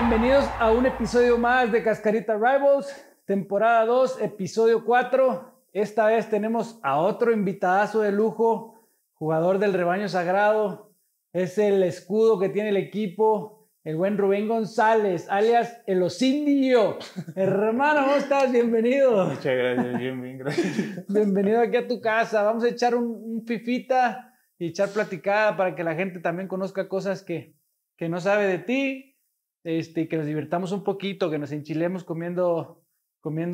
bienvenidos a un episodio más de Cascarita Rivals, temporada 2, episodio 4. Esta vez tenemos a otro invitadazo de lujo, jugador del rebaño sagrado. Es el escudo que tiene el equipo, el buen Rubén González, alias El Osindio. Hermano, ¿cómo estás? Bienvenido. Muchas gracias, bien, gracias. Bienvenido aquí a tu casa. Vamos a echar un fifita y echar platicada para que la gente también conozca cosas que no sabe de ti, que nos divirtamos un poquito, que nos enchilemos comiendo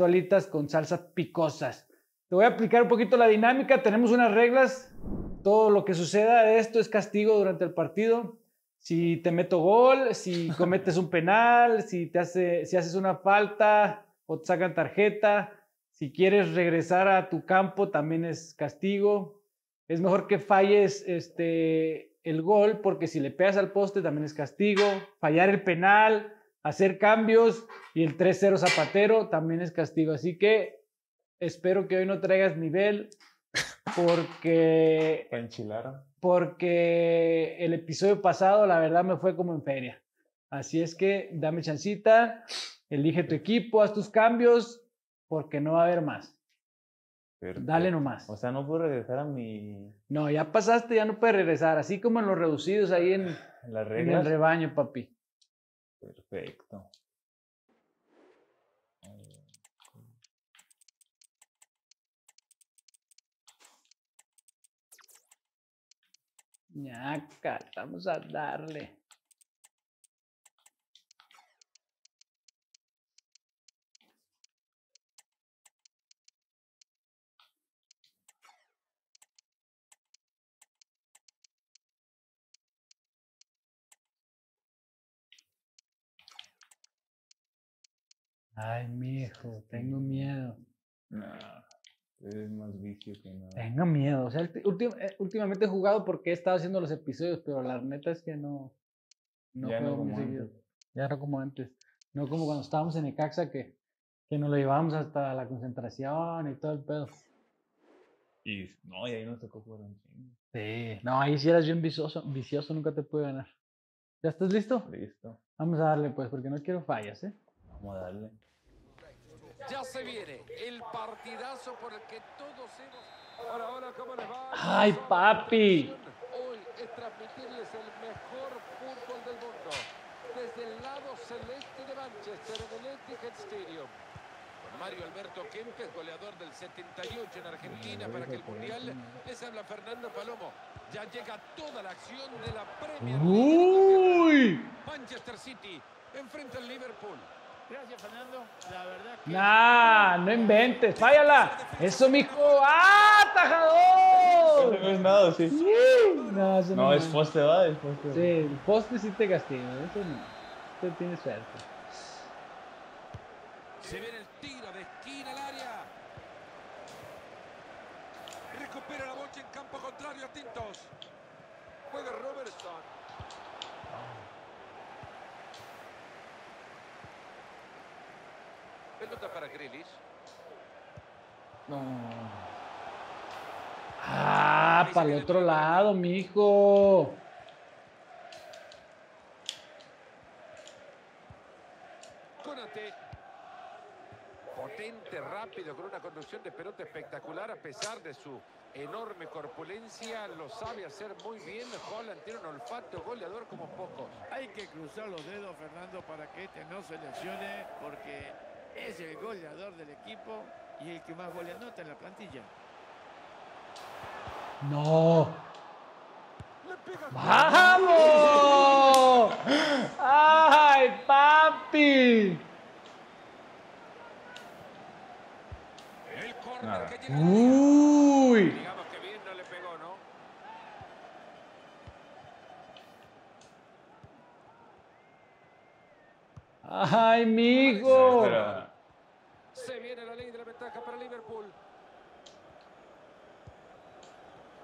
alitas con salsas picosas. Te voy a aplicar un poquito la dinámica, tenemos unas reglas, todo lo que suceda de esto es castigo durante el partido. Si te meto gol, si cometes un penal, si haces una falta o te sacan tarjeta, si quieres regresar a tu campo también es castigo. Es mejor que falles el gol, porque si le pegas al poste también es castigo, fallar el penal, hacer cambios y el 3-0 zapatero también es castigo. Así que espero que hoy no traigas nivel porque... Porque el episodio pasado la verdad me fue como en feria. Así es que dame chancita, elige tu equipo, haz tus cambios porque no va a haber más. Perfecto. Dale nomás. O sea, no puedo regresar a mi... No, ya pasaste, ya no puedes regresar. Así como en los reducidos ahí en el rebaño, papi. Perfecto. Ñaca, vamos a darle. Ay, mijo, tengo miedo. No, es más vicio que nada. Tengo miedo. O sea, últimamente he jugado porque he estado haciendo los episodios, pero la neta es que no juego muy seguido. Ya no como antes. No como cuando estábamos en Necaxa que nos lo llevábamos hasta la concentración y todo el pedo. Y no, y ahí nos tocó jugar un chingo. Sí, no, ahí sí eras bien vicioso, nunca te pude ganar. ¿Ya estás listo? Listo. Vamos a darle pues, porque no quiero fallas, ¿eh? Vamos a darle. Ya se viene el partidazo por el que todos hemos... Ahora, ¿cómo les va? ¡Ay, papi! Hoy es transmitirles el mejor fútbol del mundo desde el lado celeste de Manchester, en el Etihad Stadium. Con Mario Alberto Kempes, goleador del 78 en Argentina para que el Mundial, les habla Fernando Palomo. Ya llega toda la acción de la Premier League. Manchester City enfrenta al Liverpool. Gracias, Fernando. La verdad que... Nah, no inventes, fállala. Eso, mijo. ¡Ah, tajador! No es nada, sí. No, es poste, va, es poste. Sí, el poste sí te castiga, eso no. Eso tiene suerte. Se viene el tiro de esquina al área. Recupera la bocha en campo contrario a Tintos. Juega Robertson. Pelota para Grealish. No. Ah, para el otro lado, mijo. Conate. Potente, rápido, con una conducción de pelota espectacular. A pesar de su enorme corpulencia, lo sabe hacer muy bien. Haaland tiene un olfato goleador como pocos. Hay que cruzar los dedos, Fernando, para que este no se lesione, porque... es el goleador del equipo y el que más goles anota en la plantilla. ¡No! ¡Vamos! ¡Ay, papi! Nada. ¡Uy! Digamos que bien no le pegó, ¿no? ¡Ay, mijo! Espera. Se viene la ley de la ventaja para Liverpool.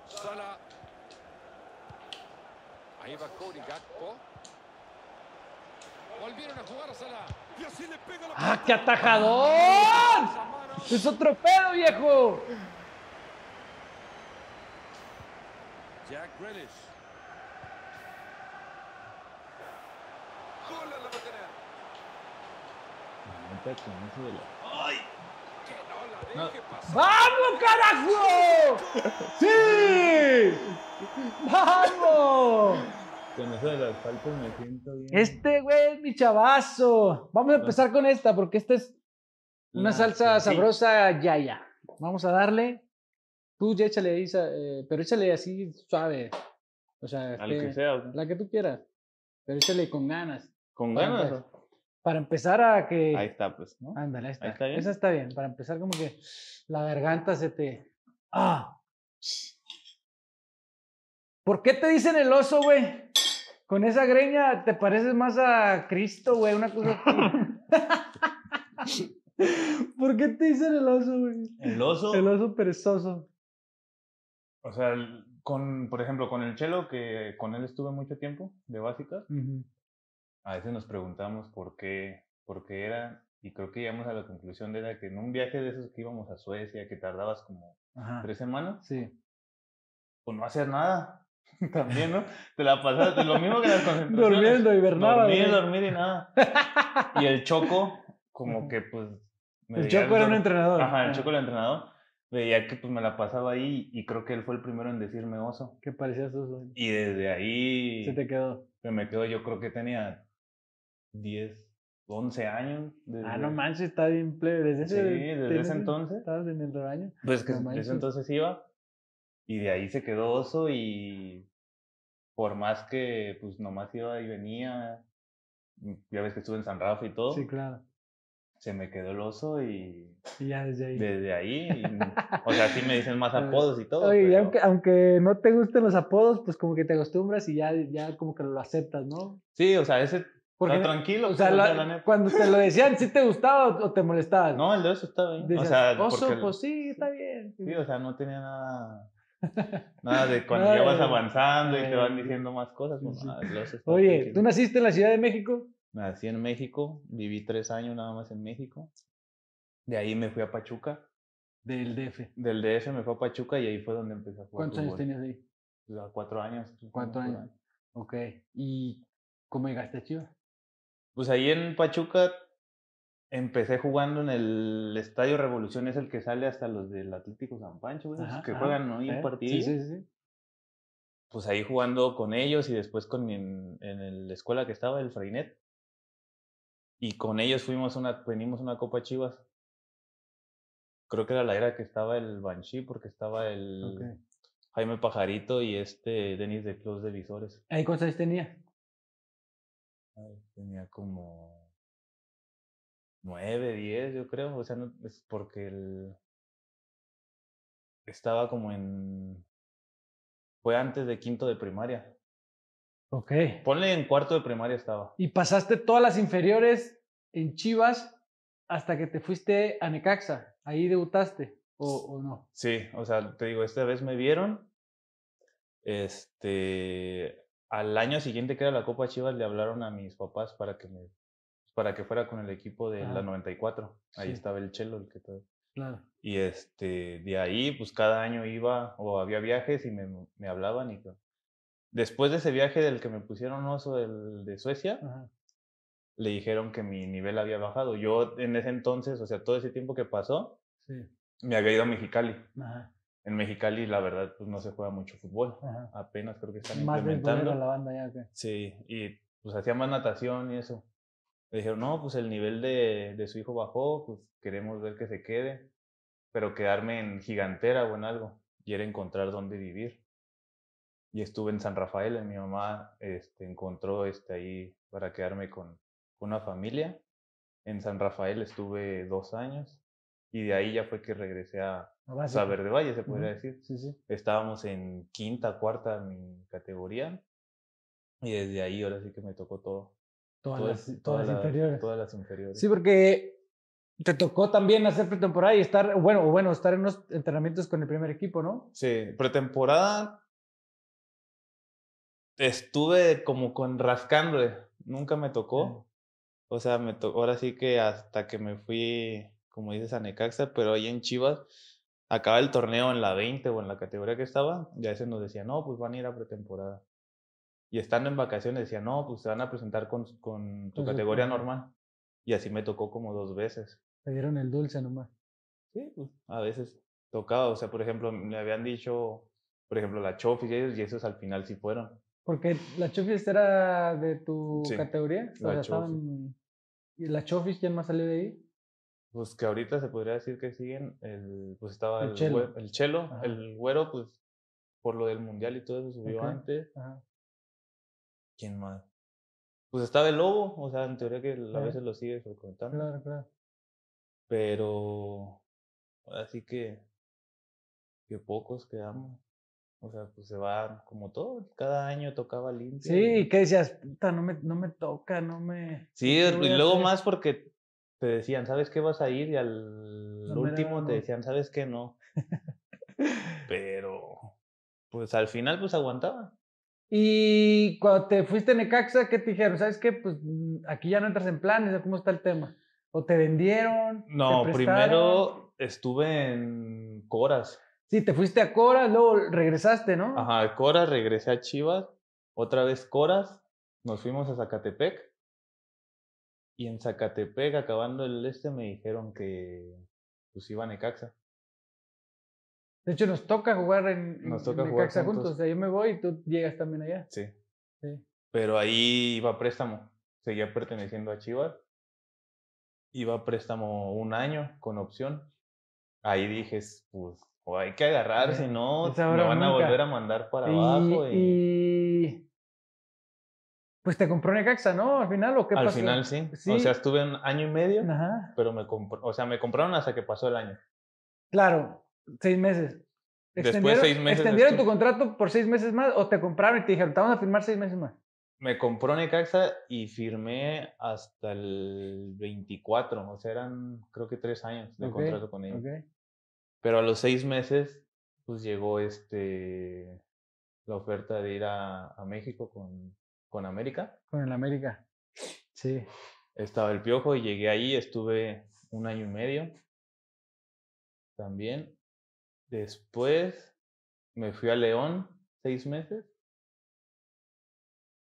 Sala. Ahí va Cody Gakpo. Volvieron a jugar a Sala. Y así le pega la... ¡Ah, qué atajador! ¡Es otro pedo, viejo! Jack Grealish. Gol a la batería. contacto, no se ve la... ¡Ay! Que no la deje pasar. ¡Vamos, carajo! ¡Sí! ¡Vamos! Con eso de las faltas me siento bien. Este güey es mi chavazo. Vamos a empezar con esta, porque esta es una salsa sabrosa yaya. Vamos a darle. Tú ya échale ahí, pero échale así suave. O sea, este, que sea, ¿no? La que tú quieras. Pero échale con ganas. ¿Con ganas? Para empezar a que... Ahí está, pues, ¿no? Ándale, ahí está. ¿Ahí está bien? Esa está bien. Para empezar como que la garganta se te... ¡Ah! ¿Por qué te dicen el oso, güey? Con esa greña te pareces más a Cristo, güey. Una cosa... ¿Por qué te dicen el oso, güey? ¿El oso? El oso perezoso. O sea, con, por ejemplo, con el Chelo, que con él estuve mucho tiempo, de básicas, a veces nos preguntamos por qué era, y creo que llegamos a la conclusión de que en un viaje de esos que íbamos a Suecia, que tardabas como 3 semanas, sí, pues no hacer nada, también, ¿no? Te la pasaste, lo mismo que las concentraciones. Durmiendo, hibernaba. Dormir y nada. Y el Choco, como que pues... El Choco era un entrenador. Ajá, el Choco era el entrenador. Veía que pues me la pasaba ahí y creo que él fue el primero en decirme oso. ¿Qué parecías oso? Y desde ahí... Se te quedó. Se me quedó, yo creo que tenía 10, 11 años. Desde... Ah, no manches, está bien plebe. Desde sí, desde ese entonces. Estabas en el rebaño. Pues que no desde ese entonces iba y de ahí se quedó oso y por más que pues nomás iba y venía, ya ves que estuve en San Rafa y todo. Sí, claro. Se me quedó el oso y ya desde ahí. Desde ahí. Y, o sea, sí me dicen más apodos y todo. Oye, pero... aunque no te gusten los apodos, pues como que te acostumbras y ya como que lo aceptas, ¿no? Sí, o sea, ese... Porque, no, tranquilo. O sea, cuando te lo decían, ¿sí te gustaba o te molestabas? No, el de oso estaba bien. Decías, o sea, oso, porque... pues sí, está bien. Sí, o sea, no tenía nada... Nada de cuando ya vas avanzando y te van diciendo más cosas. Pues, sí. El oso está Oye, tranquilo. ¿Tú naciste en la Ciudad de México? Nací en México, viví 3 años nada más en México. De ahí me fui a Pachuca. Del DF. Del DF me fui a Pachuca y ahí fue donde empecé a jugar. ¿Cuántos años tenías ahí? O sea, 4 años. 4 años. Ok. ¿Y cómo llegaste a Chivas? Pues ahí en Pachuca empecé jugando en el Estadio Revolución, es el que sale hasta los del Atlético San Pancho, güey. Que juegan hoy un partido. Sí, sí, sí. Pues ahí jugando con ellos y después en la escuela que estaba, el Freinet. Y con ellos venimos a una Copa Chivas. Creo que era la era que estaba el Banshee, porque estaba el Jaime Pajarito y Denis de Clos de Visores. ¿Ahí cuántos años tenía? Tenía como 9, 10, yo creo. O sea, no, es porque estaba como en... Fue antes de 5º de primaria. Ok. Ponle en 4º de primaria estaba. Y pasaste todas las inferiores en Chivas hasta que te fuiste a Necaxa. Ahí debutaste, ¿o no? Sí, o sea, te digo, esta vez me vieron. Al año siguiente que era la Copa Chivas le hablaron a mis papás para que fuera con el equipo de la 94. Ahí estaba el Chelo, el que todo. Claro. Y de ahí, pues cada año iba o había viajes y me hablaban y todo. Después de ese viaje del que me pusieron oso de Suecia, le dijeron que mi nivel había bajado. Yo en ese entonces, o sea, todo ese tiempo que pasó, me había ido a Mexicali. En Mexicali, la verdad, pues no se juega mucho fútbol. Apenas creo que están más implementando. La banda ya, ¿qué? Sí, y pues hacía más natación y eso. Le dijeron, no, pues el nivel de su hijo bajó, pues queremos ver que se quede, pero quedarme en Gigantera o en algo. Y era encontrar dónde vivir. Y estuve en San Rafael, y mi mamá encontró ahí para quedarme con una familia. En San Rafael estuve 2 años y de ahí ya fue que regresé a Verde Valle, se podría decir. Sí, sí. Estábamos en 5ª, 4ª mi categoría y desde ahí ahora sí que me tocó todo. Todas las inferiores. Todas las inferiores. Sí, porque te tocó también hacer pretemporada y estar en unos entrenamientos con el primer equipo, ¿no? Sí, pretemporada... Estuve como con rascándole, nunca me tocó, o sea, ahora sí que hasta que me fui, como dices, a Necaxa, pero ahí en Chivas, acaba el torneo en la 20 o en la categoría que estaba, y a veces nos decían, no, pues van a ir a pretemporada. Y estando en vacaciones decían, no, pues se van a presentar con tu categoría normal. Y así me tocó como dos veces. Te dieron el dulce nomás. Sí, pues a veces tocaba. O sea, por ejemplo, me habían dicho, por ejemplo, la Chofis y esos al final sí fueron. Porque la Chofis era de tu categoría. O sea, estaban... ¿Y la Chofis quién más salió de ahí? Pues que ahorita se podría decir que siguen. Pues estaba el Chelo. El Chelo, el Güero, pues por lo del Mundial y todo eso subió antes. Ajá. ¿Quién más? Pues estaba el Lobo, o sea, en teoría que a veces lo sigue frecuentando. Claro, claro. Pero, así que pocos quedamos. O sea, pues se va como todo, cada año tocaba limpio. Sí, y que decías, puta, no me toca, no me... Sí, y luego más porque te decían, ¿sabes qué vas a ir? Y al último te decían, ¿sabes qué? No. Pero, pues al final, pues aguantaba. Y cuando te fuiste a Necaxa, ¿qué te dijeron? ¿Sabes qué? Pues aquí ya no entras en planes, ¿cómo está el tema? ¿O te vendieron? No, ¿te primero estuve en Coras. Sí, te fuiste a Coras, luego regresaste, ¿no? Ajá, Coras, regresé a Chivas, otra vez Coras, nos fuimos a Zacatepec. Y en Zacatepec, acabando el me dijeron que pues iba a Necaxa. De hecho, nos toca jugar en Necaxa juntos. O sea, yo me voy y tú llegas también allá. Sí. Pero ahí iba a préstamo. Seguía perteneciendo a Chivas. Iba a préstamo un año con opción. Ahí dije, pues, o hay que agarrar, si no, me van a volver a mandar para abajo. Pues te compró Necaxa, ¿no? Al final, ¿o qué pasó? Al final, sí. O sea, estuve un año y medio, pero me compraron hasta que pasó el año. Claro. 6 meses. Después 6 meses. ¿Extendieron tu contrato por 6 meses más o te compraron y te dijeron, te vamos a firmar 6 meses más? Me compró Necaxa y firmé hasta el 24. O sea, eran creo que 3 años de contrato con ellos. Pero a los 6 meses, pues llegó la oferta de ir a México con América. Con el América, sí. Estaba el Piojo y llegué ahí, estuve un año y medio también. Después me fui a León 6 meses.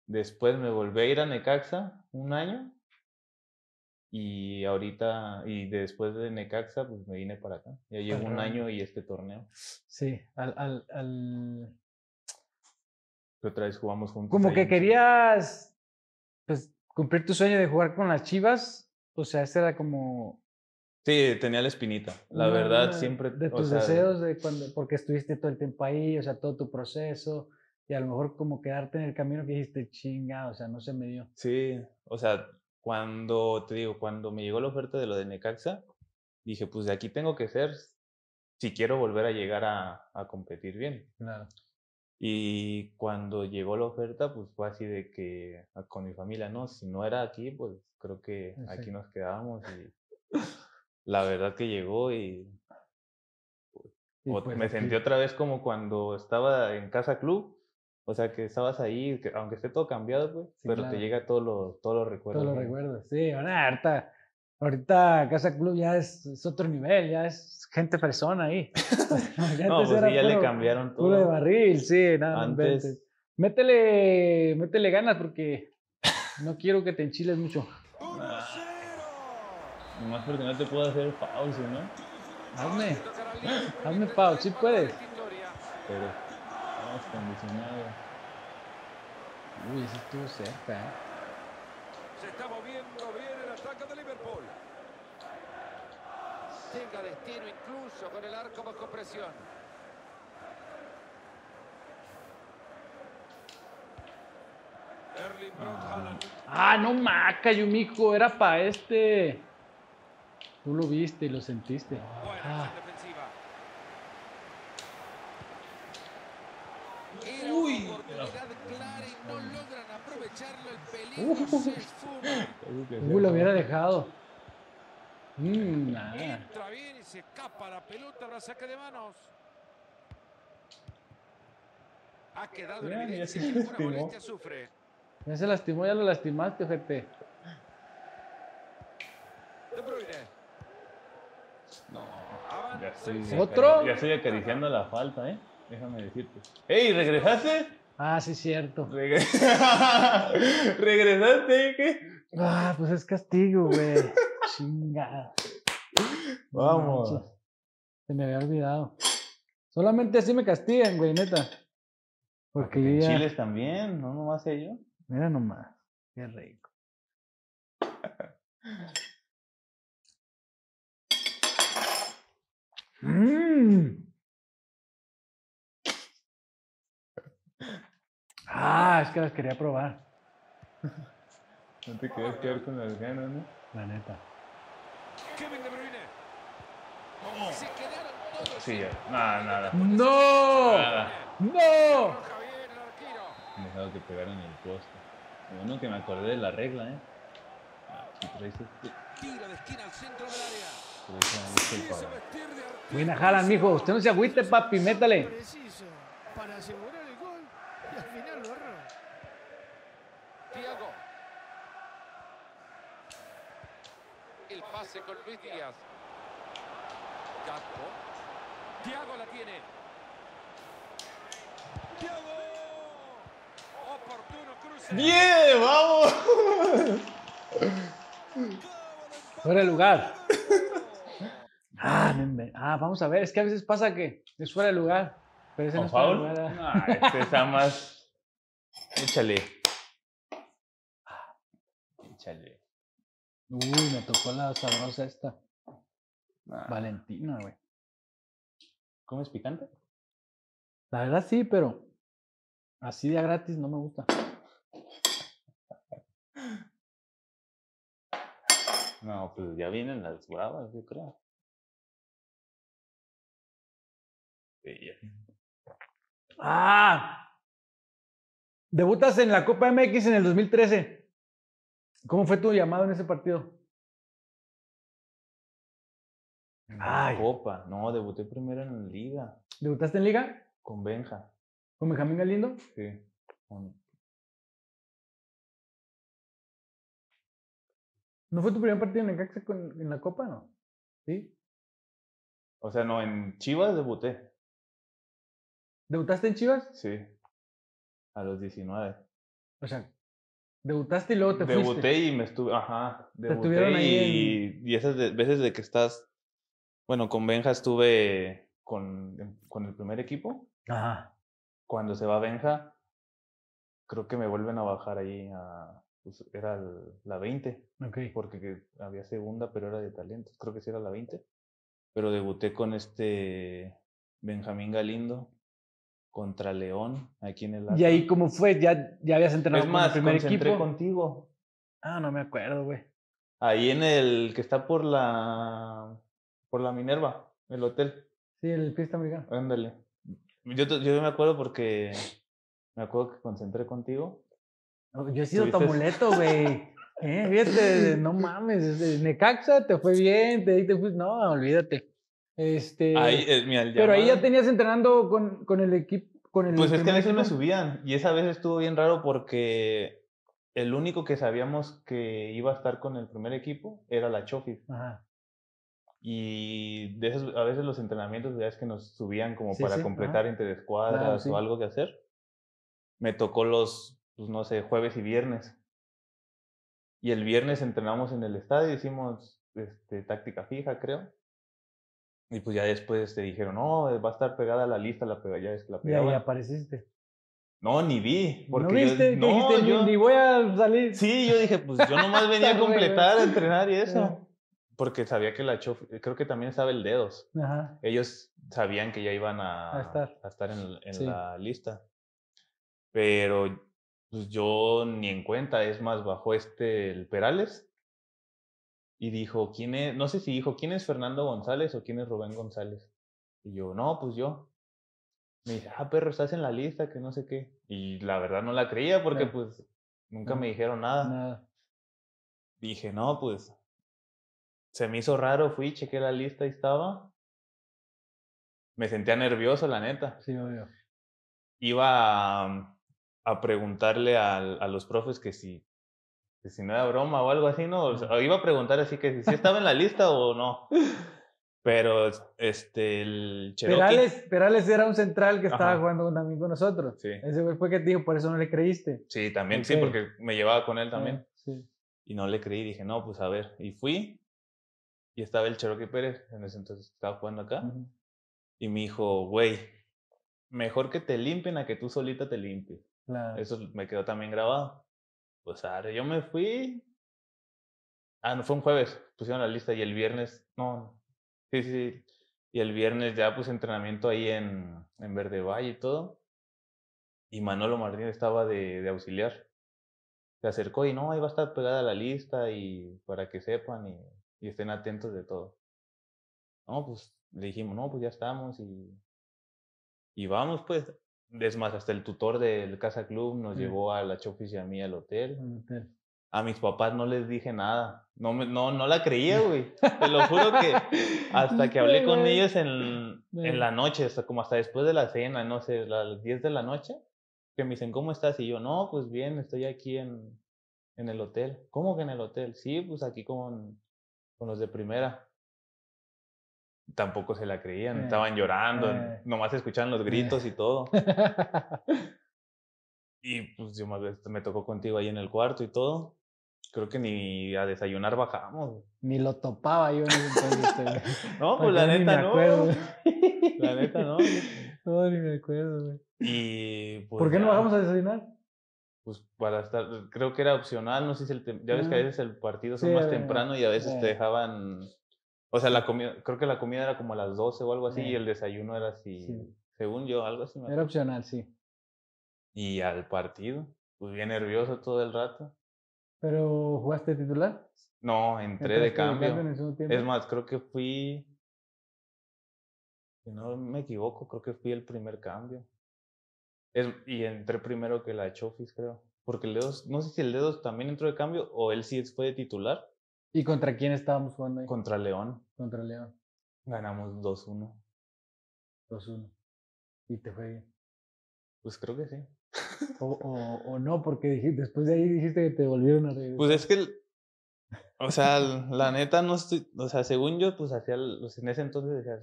Después me volví a ir a Necaxa un año. Y después de Necaxa, pues me vine para acá. Ya llevo un año y este torneo. Sí, otra vez jugamos juntos. Como que querías pues, cumplir tu sueño de jugar con las Chivas. O sea, este era como... Sí, tenía la espinita, la verdad, siempre... De tus deseos, porque estuviste todo el tiempo ahí, o sea, todo tu proceso, y a lo mejor como quedarte en el camino que dijiste, chinga, o sea, no se me dio. Sí, o sea, cuando me llegó la oferta de lo de Necaxa, dije, pues de aquí tengo que ser, si quiero volver a llegar a competir bien. Claro. Y cuando llegó la oferta, pues fue así de que, con mi familia, no, si no era aquí, pues creo que aquí nos quedábamos y... La verdad que llegó y me sentí otra vez como cuando estaba en Casa Club, o sea que estabas ahí, que, aunque esté todo cambiado, pues, sí, pero te llega todos los recuerdos. Todos los recuerdos, sí, ahorita Casa Club ya es otro nivel, ya es gente fresona ahí. No, pues sí, ya le cambiaron todo. Puro de barril, sí, nada, antes. Métele ganas porque no quiero que te enchiles mucho. Nomás porque no te puedo hacer foul, ¿no? Hazme foul, sí puedes. Pero, vamos condicionado. Uy, ese estuvo cerca, Se está moviendo bien el ataque de Liverpool. Tenga destino incluso con el arco bajo presión. No maca, Yumiko, era para este... Tú lo viste y lo sentiste. Uy. Uy, lo hubiera dejado. Entra bien y se escapa la pelota para saque de manos. Ha quedado en evidencia que ninguna molestia sufre. Ya se lastimó, ya lo lastimaste, gente. De Bruyne. No, ya estoy acariciando la falta, déjame decirte. ¡Ey, regresaste! Ah, sí, cierto. ¿Regresaste? ¿Qué? Ah, pues es castigo, güey. Chingada. Vamos. Manches. Se me había olvidado. Solamente así me castigan, güey, neta. Porque en ya... Chiles también, no nomás ellos. Mira nomás, qué rico. Ah, es que las quería probar. No te querías quedar con las ganas, ¿no? La neta. Kevin de Bruyne. Oh. Se quedaron todos. Sí, nada. ¡No! Nada. ¡No! Me dejado que pegaran el poste. Bueno, que me acordé de la regla, ¿eh? Aquí traes este. Tiro de esquina al centro del área. Buena jala, mijo. Usted no se agüite, papi. Métale. Para asegurar el gol y al final lo erró. Tiago. El pase con Luis Díaz. Campo. Tiago la tiene. Tiago. Oportuno cruce. ¡Bien! ¡Vamos! Fuera de lugar. Ah, vamos a ver. Es que a veces pasa que es fuera de lugar. Pero ese no es fuera de lugar. Ah, este está más. Échale. Échale. Uy, me tocó la sabrosa esta. Ah. Valentina, güey. ¿Comes picante? La verdad sí, pero así de gratis no me gusta. No, pues ya vienen las bravas, yo creo. Sí, ya. ¡Ah! Debutas en la Copa MX en el 2013. ¿Cómo fue tu llamado en ese partido? Ay. Copa, no, debuté primero en Liga. ¿Debutaste en Liga? Con Benja. ¿Con Benjamín Galindo? Sí. ¿No fue tu primer partido en Necaxa en la Copa, no? Sí. O sea, no, en Chivas debuté. ¿Debutaste en Chivas? Sí. A los 19. O sea... Debutaste y luego te fuiste. Debuté y me estuve, ajá. Debuté y esas veces de que estás, bueno, con Benja estuve con el primer equipo. Ajá. Cuando se va Benja, creo que me vuelven a bajar ahí a, pues era la 20. Ok. Porque había segunda, pero era de talentos. Creo que sí era la 20. Pero debuté con este Benjamín Galindo. Contra León, aquí en el... ¿Y ahí cómo fue? ¿Ya habías entrenado con el primer equipo? Es más, concentré contigo. Ah, no me acuerdo, güey. Ahí en el que está por la Minerva, el hotel. Sí, el Fiesta Americana. Ándale. Yo me acuerdo porque... Me acuerdo que concentré contigo. Yo he sido tu amuleto, güey. Fíjate, no mames. Necaxa, te fue bien, te fuiste... No, olvídate. Ahí, mira, pero ahí ya tenías entrenando con el equipo. Pues es que a veces me subían. Y esa vez estuvo bien raro porque el único que sabíamos que iba a estar con el primer equipo era la Chofis. Ajá. Y de esos, a veces los entrenamientos ya es que nos subían como sí, para sí, completar interescuadras, claro, sí, o algo que hacer. Me tocó los, pues, no sé, jueves y viernes. Y el viernes entrenamos en el estadio, hicimos táctica fija, creo. Y pues ya después te dijeron, no, va a estar pegada la lista, ya es que la pegaba. Y ahí apareciste. No, ni vi. Porque ¿no viste? Yo ni voy a salir. Sí, yo dije, pues yo nomás venía a completar, a entrenar y eso. Porque sabía que la Chof, creo que también sabe el dedos. Ajá. Ellos sabían que ya iban a estar en sí, la lista. Pero pues yo ni en cuenta, es más, bajó el Perales. Y dijo, ¿quién es? No sé si dijo, ¿quién es Fernando González o quién es Rubén González? Y yo, no, pues yo. Me dice, ah, perro, estás en la lista, que no sé qué. Y la verdad no la creía porque, no, pues, nunca me dijeron nada. Dije, no, pues, se me hizo raro, fui, chequé la lista y estaba. Me sentía nervioso, la neta. Sí, obvio. Iba a preguntarle a los profes que si no era broma o algo así, ¿no? O sea, iba a preguntar así que si estaba en la lista o no. Pero el Cherokee... Perales era un central que estaba, ajá, jugando también con nosotros. Sí. Ese fue que te dijo, por eso no le creíste. Sí, también, okay, sí, porque me llevaba con él también. Sí. Y no le creí, dije, no, pues a ver. Y fui, y estaba el Cherokee Pérez, en ese entonces estaba jugando acá. Uh-huh. Y me dijo, güey, mejor que te limpien a que tú solita te limpies. Claro. Eso me quedó también grabado. Pues ahora yo me fui. Ah, no, fue un jueves, pusieron la lista y el viernes, no, sí, sí. Y el viernes ya puse entrenamiento ahí en Verde Valle y todo. Y Manolo Martínez estaba de auxiliar. Se acercó y no, ahí va a estar pegada la lista y para que sepan y estén atentos de todo. No, pues le dijimos, no, pues ya estamos y vamos pues. Es más, hasta el tutor del Casa Club nos llevó a la Chofis y a mí al hotel. A mis papás no les dije nada. No la creía, güey. Te lo juro que hasta que hablé con ellos en la noche, hasta como hasta después de la cena, no sé, las 10 de la noche. Que me dicen, ¿cómo estás? Y yo, no, pues bien, estoy aquí en el hotel. ¿Cómo que en el hotel? Sí, pues aquí con los de primera. Tampoco se la creían, estaban llorando, nomás escuchaban los gritos y todo. Y pues yo me tocó contigo ahí en el cuarto y todo. Creo que ni a desayunar bajamos. Ni lo topaba yo en ese entonces. No, pues la neta no. La neta no. No, ni me acuerdo, güey. Y pues, ¿por qué no bajamos a desayunar? Pues para estar, creo que era opcional, no sé si ya ves que a veces el partido son más temprano y a veces te dejaban, o sea, la comida, creo que la comida era como a las 12 o algo así y el desayuno era así, según yo, algo así. Era opcional, sí. Y al partido, pues bien nervioso todo el rato. ¿Pero jugaste titular? No, entré de cambio. Es más, creo que fui, si no me equivoco, creo que fui el primer cambio. Y entré primero que la Chofis, creo. Porque el Dedos, no sé si el Dedos también entró de cambio o él sí fue de titular. ¿Y contra quién estábamos jugando ahí? Contra León. Contra León. Ganamos 2-1. 2-1. ¿Y te fue bien? Pues creo que sí. O no, porque después de ahí dijiste que te volvieron a regresar. Pues es que, o sea, la neta no estoy, o sea, según yo, pues hacía, en ese entonces decía,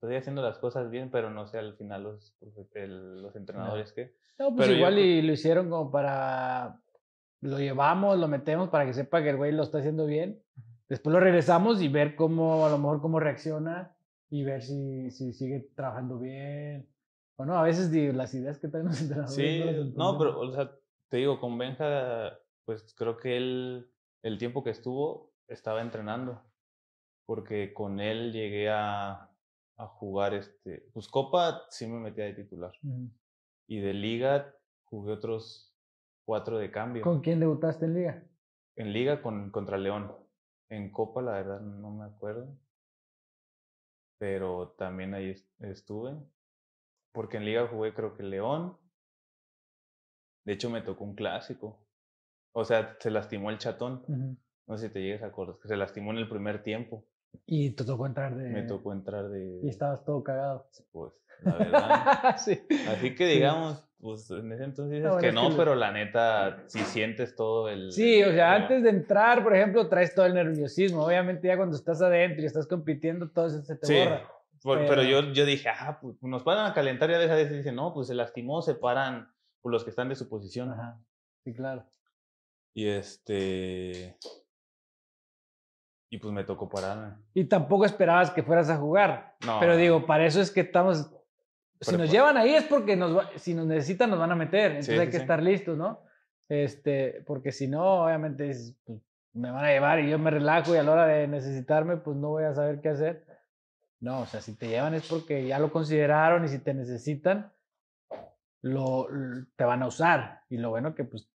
estoy haciendo las cosas bien, pero no sé al final los entrenadores que... No, pues pero igual yo, y lo hicieron como para... Lo llevamos, lo metemos para que sepa que el güey lo está haciendo bien. Después lo regresamos y ver cómo, a lo mejor, cómo reacciona y ver si sigue trabajando bien. O no, a veces las ideas que traen los entrenadores... Sí, no, pero, o sea, te digo, con Benja, pues creo que él, el tiempo que estuvo, estaba entrenando. Porque con él llegué a jugar pues Copa sí me metía de titular. Uh-huh. Y de Liga jugué otros 4 de cambio. ¿Con quién debutaste en Liga? En Liga contra León. En Copa la verdad no me acuerdo. Pero también ahí estuve. Porque en Liga jugué creo que León. De hecho me tocó un clásico. O sea, se lastimó el Chatón. Uh-huh. No sé si te llegas a acordar. Se lastimó en el primer tiempo. Y te tocó entrar de... Me tocó entrar de... Y estabas todo cagado. Pues, la verdad. Sí. Así que digamos, pues en ese entonces dices que no, pero la neta, si sientes todo el... Sí, o sea, antes de entrar, por ejemplo, traes todo el nerviosismo. Obviamente ya cuando estás adentro y estás compitiendo, todo eso se te borra. Pero yo dije, pues nos paran a calentar y a veces dicen, no, pues se lastimó, se paran por los que están de su posición. Ajá, sí, claro. Y Y pues me tocó pararme. Y tampoco esperabas que fueras a jugar. No. Pero digo, para eso es que estamos... Si nos llevan ahí es porque si nos necesitan nos van a meter. Entonces hay que estar listos, ¿no? Porque si no, obviamente me van a llevar y yo me relajo y a la hora de necesitarme, pues no voy a saber qué hacer. No, o sea, si te llevan es porque ya lo consideraron y si te necesitan, te van a usar. Y lo bueno que pues...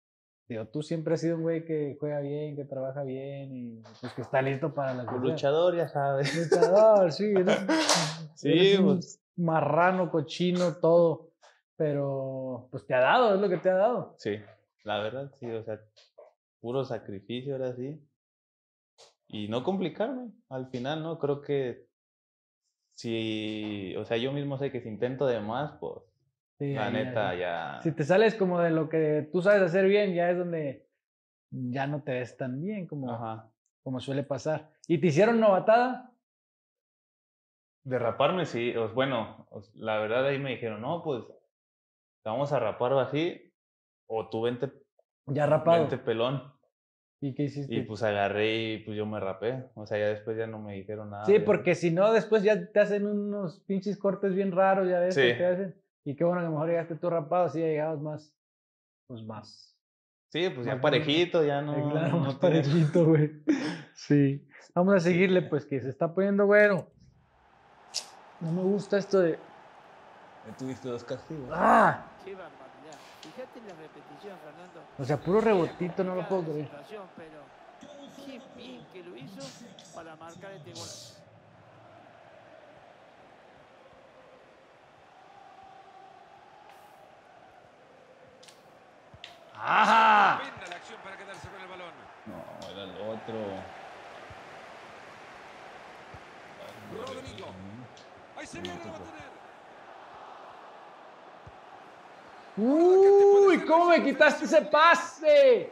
Digo, tú siempre has sido un güey que juega bien, que trabaja bien y pues que está listo para la carrera. Luchador, ya sabes. Luchador, sí. Eres un marrano, cochino, todo. Pero pues te ha dado, es lo que te ha dado. Sí, la verdad, sí. O sea, puro sacrificio ahora sí. Y no complicarme al final, ¿no? Creo que si, o sea, yo mismo sé que si intento de más, pues... Sí, la neta, ya. Si te sales como de lo que tú sabes hacer bien, ya es donde ya no te ves tan bien como suele pasar. ¿Y te hicieron novatada? Derraparme, sí. Bueno, la verdad ahí me dijeron, no, pues te vamos a rapar así o tú vente pelón. ¿Y qué hiciste? Y pues agarré y pues yo me rapé. O sea, ya después ya no me dijeron nada. Sí, porque si no, después ya te hacen unos pinches cortes bien raros, ya ves, sí, que te hacen. Y qué bueno que a lo mejor llegaste tú rapado, así ya llegabas más, pues más. Sí, pues más ya parejito, ya no. Claro, más parejito, güey. Sí. Vamos a seguirle, pues, que se está poniendo güero. No me gusta esto de... Me tuviste dos castigos. ¡Ah! Fíjate en la repetición, Fernando. O sea, puro rebotito, no lo puedo creer. Pero qué bien que lo hizo para marcar este gol. ¡Ajá! La acción para quedarse con el balón. No, era el otro. Rodrigo. Ahí se viene, lo va a tener. ¡Uy! ¿Cómo me quitaste ese pase?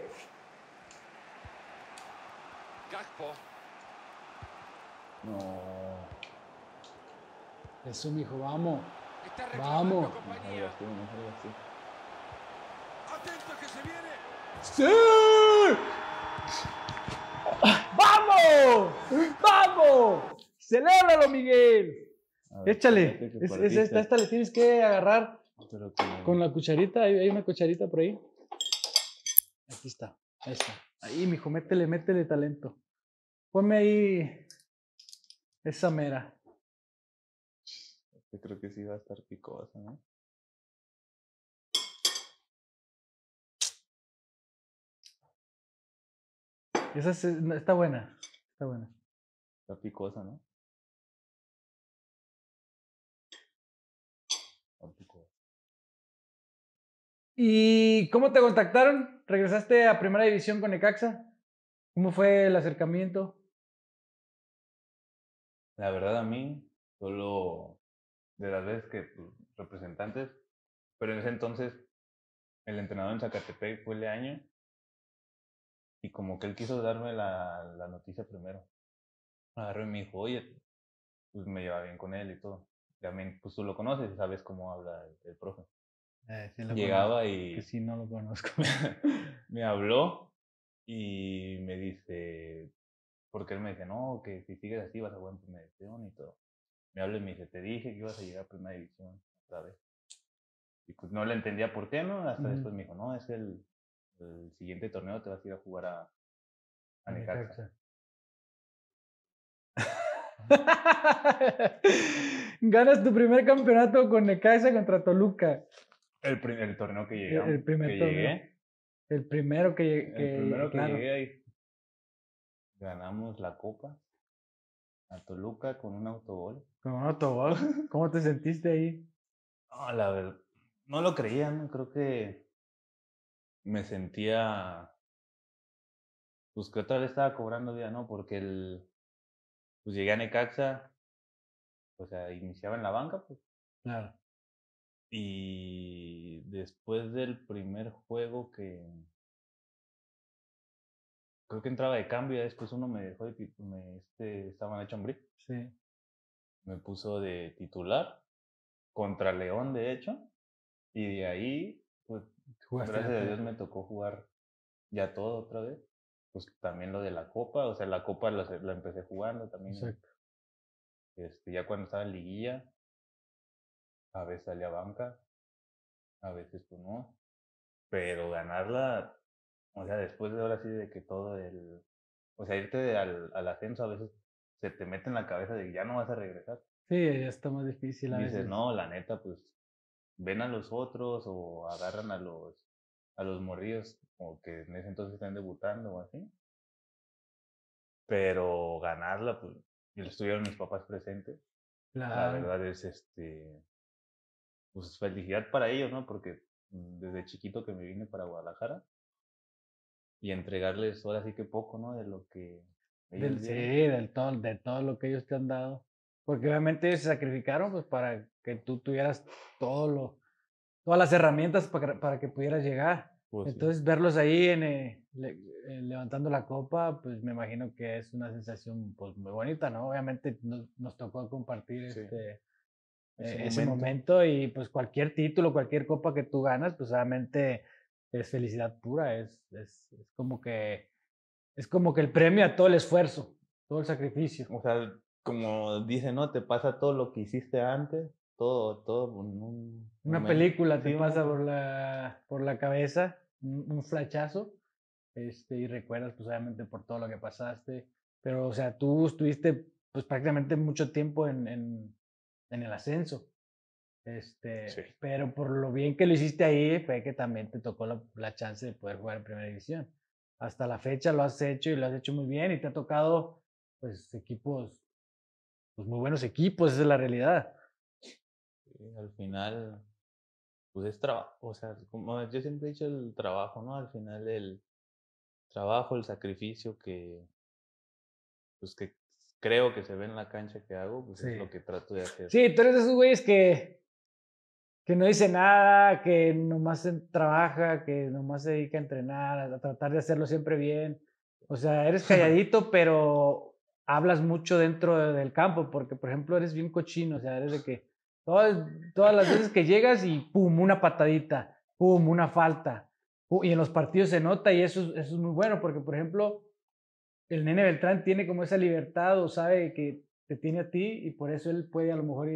No. Eso, mijo, vamos. Vamos. Atento que se viene. ¡Sí! ¡Vamos! ¡Vamos! ¡Celébralo, Miguel! Ver, échale. Esta le tienes que agarrar. Con la cucharita, hay una cucharita por ahí. Aquí está, ahí está. Ahí, mijo, métele, métele talento. Ponme ahí esa mera. Yo creo que sí va a estar picosa, ¿no? Esa es, está buena, está buena. Está picosa, ¿no? Está picosa. ¿Y cómo te contactaron? ¿Regresaste a Primera División con Necaxa? ¿Cómo fue el acercamiento? La verdad a mí, solo de las veces que pues, representantes, pero en ese entonces el entrenador en Zacatepec fue Leaño y como que él quiso darme la noticia primero. Agarró y me dijo, oye, pues me llevaba bien con él y todo. También pues tú lo conoces y sabes cómo habla el profe. Sí llegaba conozco, y... Que sí, no lo conozco. Me habló y me dice... Porque él me dice, no, que si sigues así vas a jugar en Primera División y todo. Me habló y me dice, te dije que ibas a llegar a Primera División otra vez. Y pues no le entendía por qué, ¿no? Hasta después me dijo, no, es el siguiente torneo te vas a ir a jugar a Necaxa. Ganas tu primer campeonato con Necaxa contra Toluca. El torneo que llegamos, el primer que torneo. Llegué. El primero que llegué. Claro. Llegué y ganamos la copa a Toluca con un autogol. ¿Con un autogol? ¿Cómo te sentiste ahí? No, la verdad, no lo creía, ¿no? Creo que me sentía... Pues que otra vez estaba cobrando vida, ¿no? Porque pues llegué a Necaxa, o sea, iniciaba en la banca, pues. Claro. Y después del primer juego que... Creo que entraba de cambio y después uno me dejó de... Estaba Nacho Mbriz. Sí. Me puso de titular contra León, de hecho. Y de ahí, pues, gracias a Dios me tocó jugar ya todo otra vez. Pues también lo de la Copa. O sea, la Copa la empecé jugando también. Exacto. Ya cuando estaba en Liguilla... A veces salía banca, a veces pues no, pero ganarla, o sea, después de ahora sí de que todo o sea, irte al ascenso a veces se te mete en la cabeza de que ya no vas a regresar. Sí, ya está más difícil a veces. Dices, no, la neta, pues, ven a los otros o agarran a los morrillos, o que en ese entonces están debutando o así, pero ganarla, pues, estuvieron mis papás presentes, claro. La verdad es pues felicidad para ellos, ¿no? Porque desde chiquito que me vine para Guadalajara y entregarles ahora sí que poco, ¿no? De lo que ellos... Sí, de todo lo que ellos te han dado. Porque obviamente ellos se sacrificaron pues para que tú tuvieras todas las herramientas para que pudieras llegar. Pues, entonces sí. Verlos ahí levantando la copa, pues me imagino que es una sensación pues muy bonita, ¿no? Obviamente nos tocó compartir sí. Ese momento y pues cualquier título, cualquier copa que tú ganas, pues obviamente es felicidad pura, es como que Es como que el premio a todo el esfuerzo, todo el sacrificio. O sea, como dicen, ¿no? Te pasa todo lo que hiciste antes, todo. Una película te pasa por la cabeza, un flachazo, y recuerdas, pues obviamente, por todo lo que pasaste. Pero, o sea, tú estuviste, pues, prácticamente mucho tiempo en el ascenso. Sí. Pero por lo bien que lo hiciste ahí, fue que también te tocó la chance de poder jugar en primera división. Hasta la fecha lo has hecho y lo has hecho muy bien, y te ha tocado, pues, equipos, pues, muy buenos equipos, esa es la realidad. Sí, al final, pues, es trabajo. O sea, como yo siempre he dicho, el trabajo, ¿no? Al final, el trabajo, el sacrificio que creo que se ve en la cancha que hago, pues sí. Es lo que trato de hacer. Sí, tú eres de esos güeyes que no dice nada, que nomás trabaja, que nomás se dedica a entrenar, a tratar de hacerlo siempre bien. O sea, eres calladito, pero hablas mucho dentro del campo, porque, por ejemplo, eres bien cochino. O sea, eres de que todas las veces que llegas y pum, una patadita, pum, una falta. Pum, y en los partidos se nota, y eso es muy bueno, porque, por ejemplo, el Nene Beltrán tiene como esa libertad, o sabe que te tiene a ti, y por eso él puede a lo mejor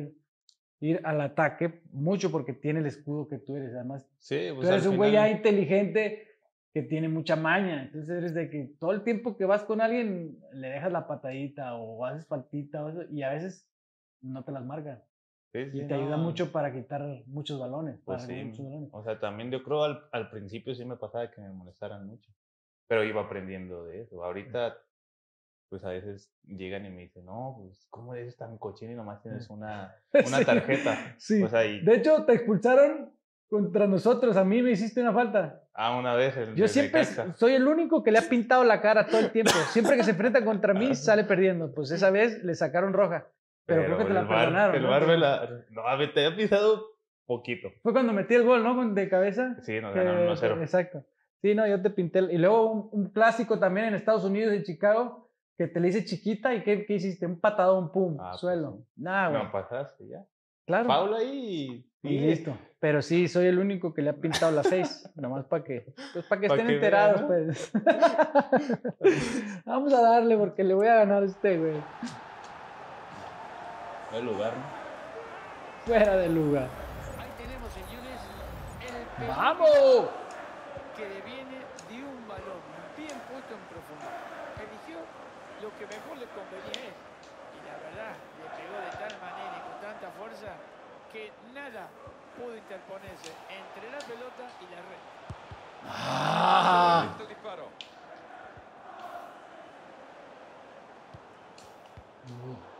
ir al ataque mucho, porque tiene el escudo que tú eres. Además, sí, pues tú eres un güey ya inteligente que tiene mucha maña. Entonces eres de que todo el tiempo que vas con alguien le dejas la patadita o haces faltita, y a veces no te las marcan. Sí, sí, y te ayuda mucho para quitar muchos balones. Pues sí, muchos balones. O sea, también yo creo al principio sí me pasaba que me molestaran mucho. Pero iba aprendiendo de eso. Ahorita, pues a veces llegan y me dicen, no, pues, ¿cómo eres tan cochino y nomás tienes una sí, tarjeta? Sí. O sea, de hecho, te expulsaron contra nosotros. A mí me hiciste una falta. Ah, una vez. Yo siempre soy el único que le ha pintado la cara todo el tiempo. Siempre que se enfrenta contra mí, sale perdiendo. Pues esa vez le sacaron roja. Pero creo que te la perdonaron. El bar no, te había pisado poquito. Fue cuando metí el gol, ¿no? De cabeza. Sí, nos ganaron 1-0. Exacto. Sí, no, yo te pinté. Y luego un clásico también en Estados Unidos, en Chicago, que te le hice chiquita, y ¿qué hiciste? Un patadón, pum, suelo. Pues, nada, güey. No, pasaste ya. Claro. Paula ahí. Y listo. Pero sí, soy el único que le ha pintado la face. Nomás para que estén enterados, pues. Vamos a darle, porque le voy a ganar a este, güey. Fuera de lugar, ¿no? Fuera de lugar. Ahí tenemos, señores, el... ¡Vamos! Que deviene de un balón bien puesto en profundidad. Eligió lo que mejor le convenía a él. Y la verdad, le pegó de tal manera y con tanta fuerza que nada pudo interponerse entre la pelota y la red. ¡Ah! Disparo.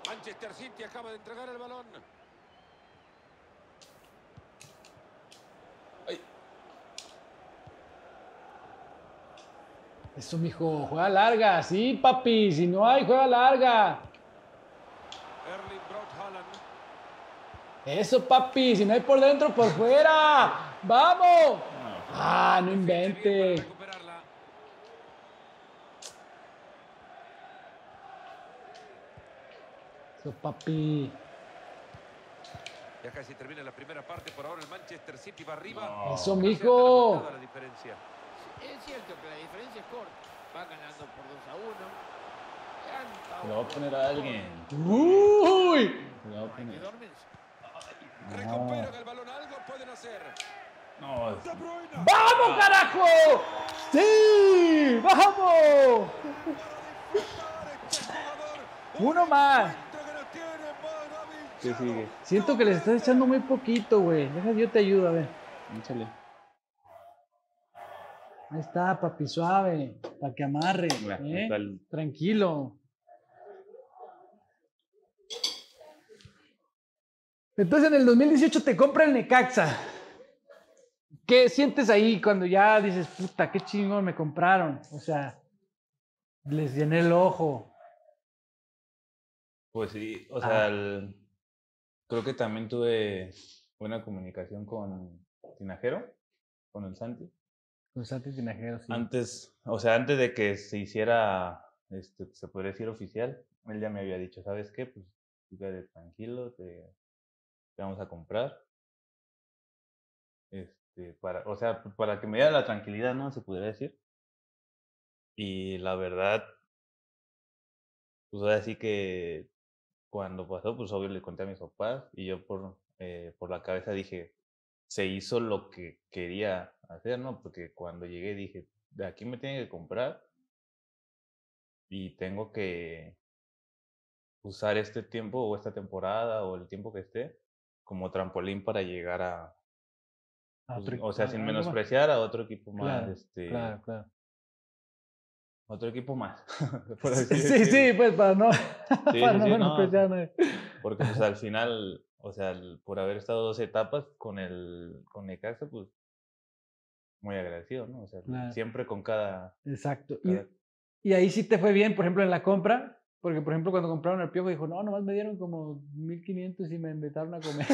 Manchester City acaba de entregar el balón. Eso, mijo, juega larga. Sí, papi, si no hay, juega larga. Eso, papi, si no hay por dentro, por fuera. ¡Vamos! Ah, no invente. Eso, papi. Ya casi termina la primera parte. Por ahora el Manchester City va arriba. Eso, mijo. Es cierto que la diferencia es corta. Va ganando por 2-1. Lo va a poner a alguien. ¡Uy! Lo va a poner. Recuperan el balón, algo pueden hacer. No. ¡Vamos, carajo! ¡Sí! ¡Vamos! Uno más. ¿Qué sigue? Siento que les estás echando muy poquito, güey. Deja, yo te ayudo, a ver. Échale. Ahí está, papi, suave, para que amarre, tranquilo. Entonces, en el 2018 te compra el Necaxa. ¿Qué sientes ahí cuando ya dices, puta, qué chingón me compraron? O sea, les llené el ojo. Pues sí, o sea, creo que también tuve buena comunicación con Tinajero, con el Santi. Pues antes, sí. Antes de que se hiciera, se podría decir oficial, él ya me había dicho, ¿sabes qué? Pues tú quédate tranquilo, te vamos a comprar. Para que me diera la tranquilidad, ¿no? Se podría decir. Y la verdad, pues ahora sí que cuando pasó, pues obvio le conté a mis papás y yo por la cabeza dije, se hizo lo que quería hacer, ¿no? Porque cuando llegué dije, de aquí me tienen que comprar y tengo que usar este tiempo o esta temporada o el tiempo que esté como trampolín para llegar a, pues, o sea, sin menospreciar a otro equipo más. Claro, claro. Otro equipo más. Sí, pues para no, menospreciar a nadie. Porque pues al final, o sea, por haber estado 12 etapas con Necaxa, pues muy agradecido, ¿no? O sea, claro. Siempre con cada... Exacto. Cada... Y ahí sí te fue bien, por ejemplo, en la compra. Porque, por ejemplo, cuando compraron el Piojo, dijo, no, nomás me dieron como 1,500 y me invitaron a comer.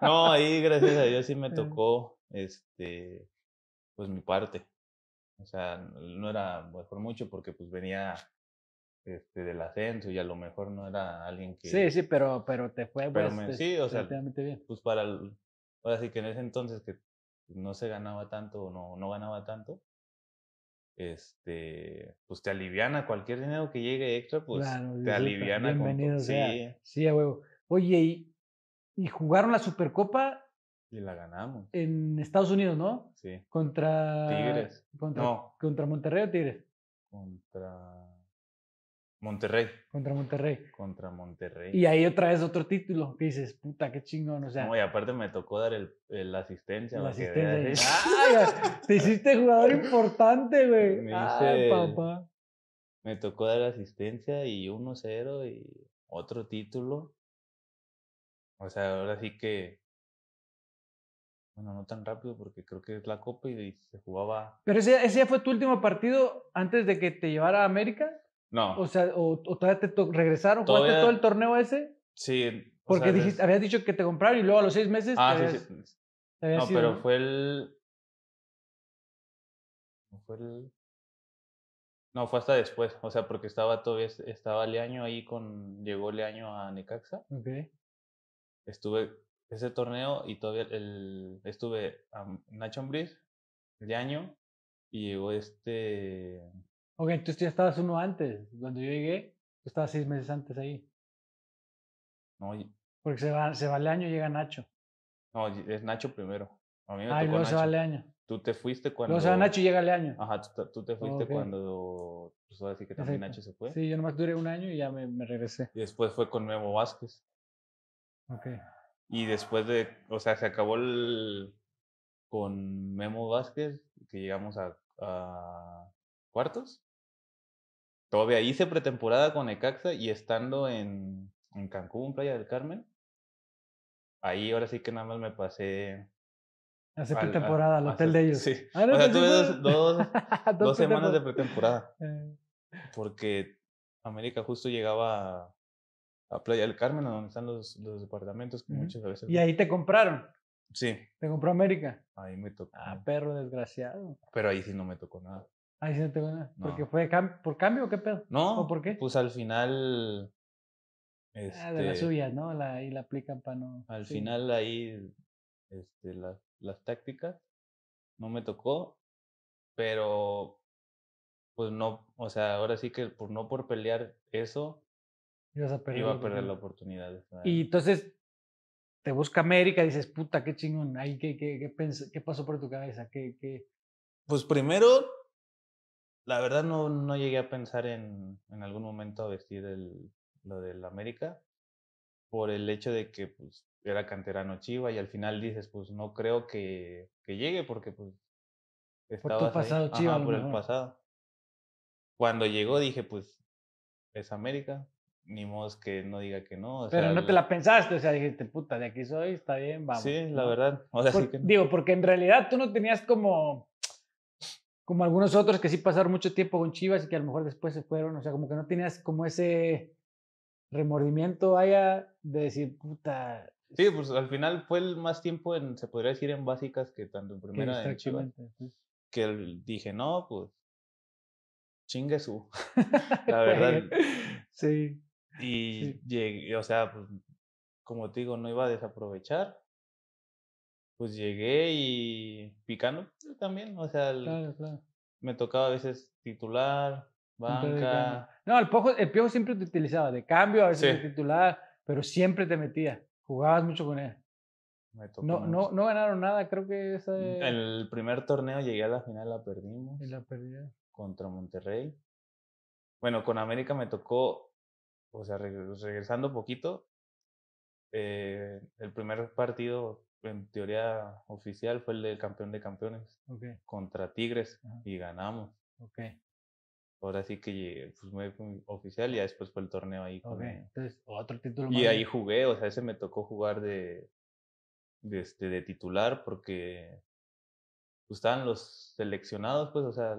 No, ahí, gracias a Dios, sí me tocó, pues, mi parte. O sea, no era mejor mucho porque, pues, venía del ascenso y a lo mejor no era alguien que... Sí, pero te fue, pero pues, sí, o sea, relativamente bien. Pues, ahora sí que en ese entonces que no se ganaba tanto o no ganaba tanto, pues te aliviana cualquier dinero que llegue extra, pues claro, te aliviana. Bienvenido sea. Sí, a huevo. Oye, y jugaron la Supercopa y la ganamos en Estados Unidos, ¿no? Sí. Contra Tigres. Contra Monterrey o Tigres. Contra Monterrey. Y ahí otra vez otro título que dices, puta, qué chingón, o sea. No, y aparte me tocó dar la asistencia. La asistencia. ¡Ah! Te hiciste jugador importante, güey. Papá. Me tocó dar asistencia y 1-0 y otro título. O sea, ahora sí que... Bueno, no tan rápido porque creo que es la Copa y se jugaba... ¿Pero ese ya fue tu último partido antes de que te llevara a América? No. O sea, o todavía te regresaron, jugaste todavía, todo el torneo ese. Sí. Porque habías dicho que te compraron y luego a los 6 meses. Ah, sí. No, sido, pero No, fue hasta después. O sea, porque estaba Leaño ahí llegó Leaño a Necaxa. Ok. Estuve ese torneo y todavía estuve a Nacho Mbriz, Leaño, y llegó Ok, entonces ya estabas uno antes. Cuando yo llegué, tú estabas 6 meses antes ahí. No, porque se va Leaño y llega Nacho. No, es Nacho primero. A mí me tocó luego Nacho. Se va Leaño. Tú te fuiste cuando... Luego se va Nacho y llega Leaño. Ajá, tú te fuiste cuando... Pues ahora sí que también Nacho se fue. Sí, yo nomás duré un año y ya me regresé. Y después fue con Memo Vázquez. Ok. Y después de... O sea, se acabó con Memo Vázquez, que llegamos a cuartos. Todavía hice pretemporada con Necaxa y estando en Cancún, Playa del Carmen, ahí ahora sí que nada más me pasé... Hace pretemporada al hotel de ellos. Sí. Ah, no, o sea, tuve dos semanas de pretemporada. Porque América justo llegaba a Playa del Carmen, donde están los departamentos que muchas veces... Y ahí te compraron. Sí. Te compró América. Ahí me tocó. Ah, perro desgraciado. Pero ahí sí no me tocó nada. Ahí sí no te ganas. ¿Porque fue por cambio o qué pedo? No. ¿O por qué? Pues al final... de las suyas, ¿no? Ahí la aplican para no... Al final ahí las tácticas no me tocó, pero pues no, o sea, ahora sí que por pelear eso iba a perder la oportunidad. Y entonces te busca América y dices, puta, qué chingón. Ahí, ¿qué pasó por tu cabeza? ¿Qué? Pues primero... La verdad no llegué a pensar en algún momento a vestir lo del América por el hecho de que pues, era canterano Chiva y al final dices, pues no creo que llegue porque pues estabas por tu pasado ahí. Chiva. Ajá, por el pasado. Cuando llegó dije, pues es América, ni modo que no diga que no. O sea, pero no te la pensaste, o sea, dijiste, puta, de aquí soy, está bien, vamos. Sí, la verdad. O sea, sí que no. Digo, porque en realidad tú no tenías como algunos otros que sí pasaron mucho tiempo con Chivas y que a lo mejor después se fueron, o sea, como que no tenías como ese remordimiento vaya de decir, puta... Sí, pues al final fue el más tiempo se podría decir en básicas que tanto en primera en Chivas, que dije, no, pues, chingue su, la verdad. Sí. Y llegué, o sea, pues, como te digo, no iba a desaprovechar. Pues llegué y picando también, o sea, claro. me tocaba a veces titular, banca. No, el Piojo siempre te utilizaba de cambio, a veces de titular, pero siempre te metía. Jugabas mucho con él. No ganaron nada, creo que esa... El primer torneo llegué a la final, la perdimos. Y la perdida. Contra Monterrey. Bueno, con América me tocó, o sea, regresando poquito, el primer partido en teoría oficial fue el del campeón de campeones. Okay. Contra Tigres. Ajá. Y ganamos. Okay. Ahora sí que fue oficial y ya después fue el torneo ahí. Okay. Entonces, otro título más. Y ahí jugué, o sea, ese me tocó jugar de titular porque pues, estaban los seleccionados, pues, o sea,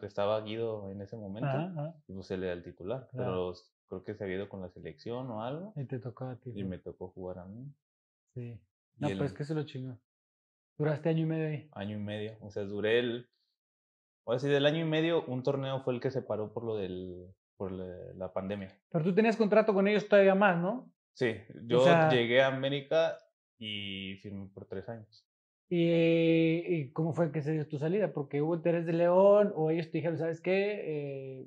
estaba Guido en ese momento. Ajá. Y pues él era el titular, claro. Pero creo que se había ido con la selección o algo. Y te tocó a ti. Y me tocó jugar a mí. Sí. No, pues que se lo chingó. ¿Duraste año y medio ahí? Año y medio, o sea, duré ahora sí, del año y medio, un torneo fue el que se paró por la pandemia. Pero tú tenías contrato con ellos todavía más, ¿no? Sí, yo llegué a América y firmé por 3 años. ¿Y cómo fue que se dio tu salida? ¿Porque hubo interés de León o ellos te dijeron, ¿sabes qué?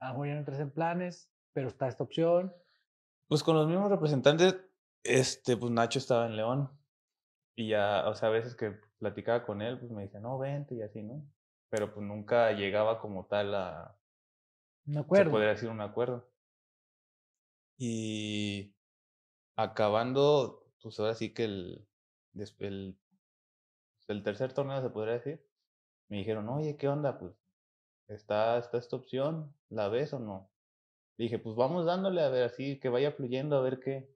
Ya no traes en planes, pero está esta opción. Pues con los mismos representantes, pues Nacho estaba en León. Y ya, o sea, a veces que platicaba con él, pues me decía, no, vente y así, ¿no? Pero pues nunca llegaba como tal a... Un acuerdo. Se podría decir un acuerdo. Y acabando, pues ahora sí que el tercer torneo, se podría decir, me dijeron, oye, ¿qué onda? Pues está esta opción, ¿la ves o no? Y dije, pues vamos dándole a ver así, que vaya fluyendo, a ver qué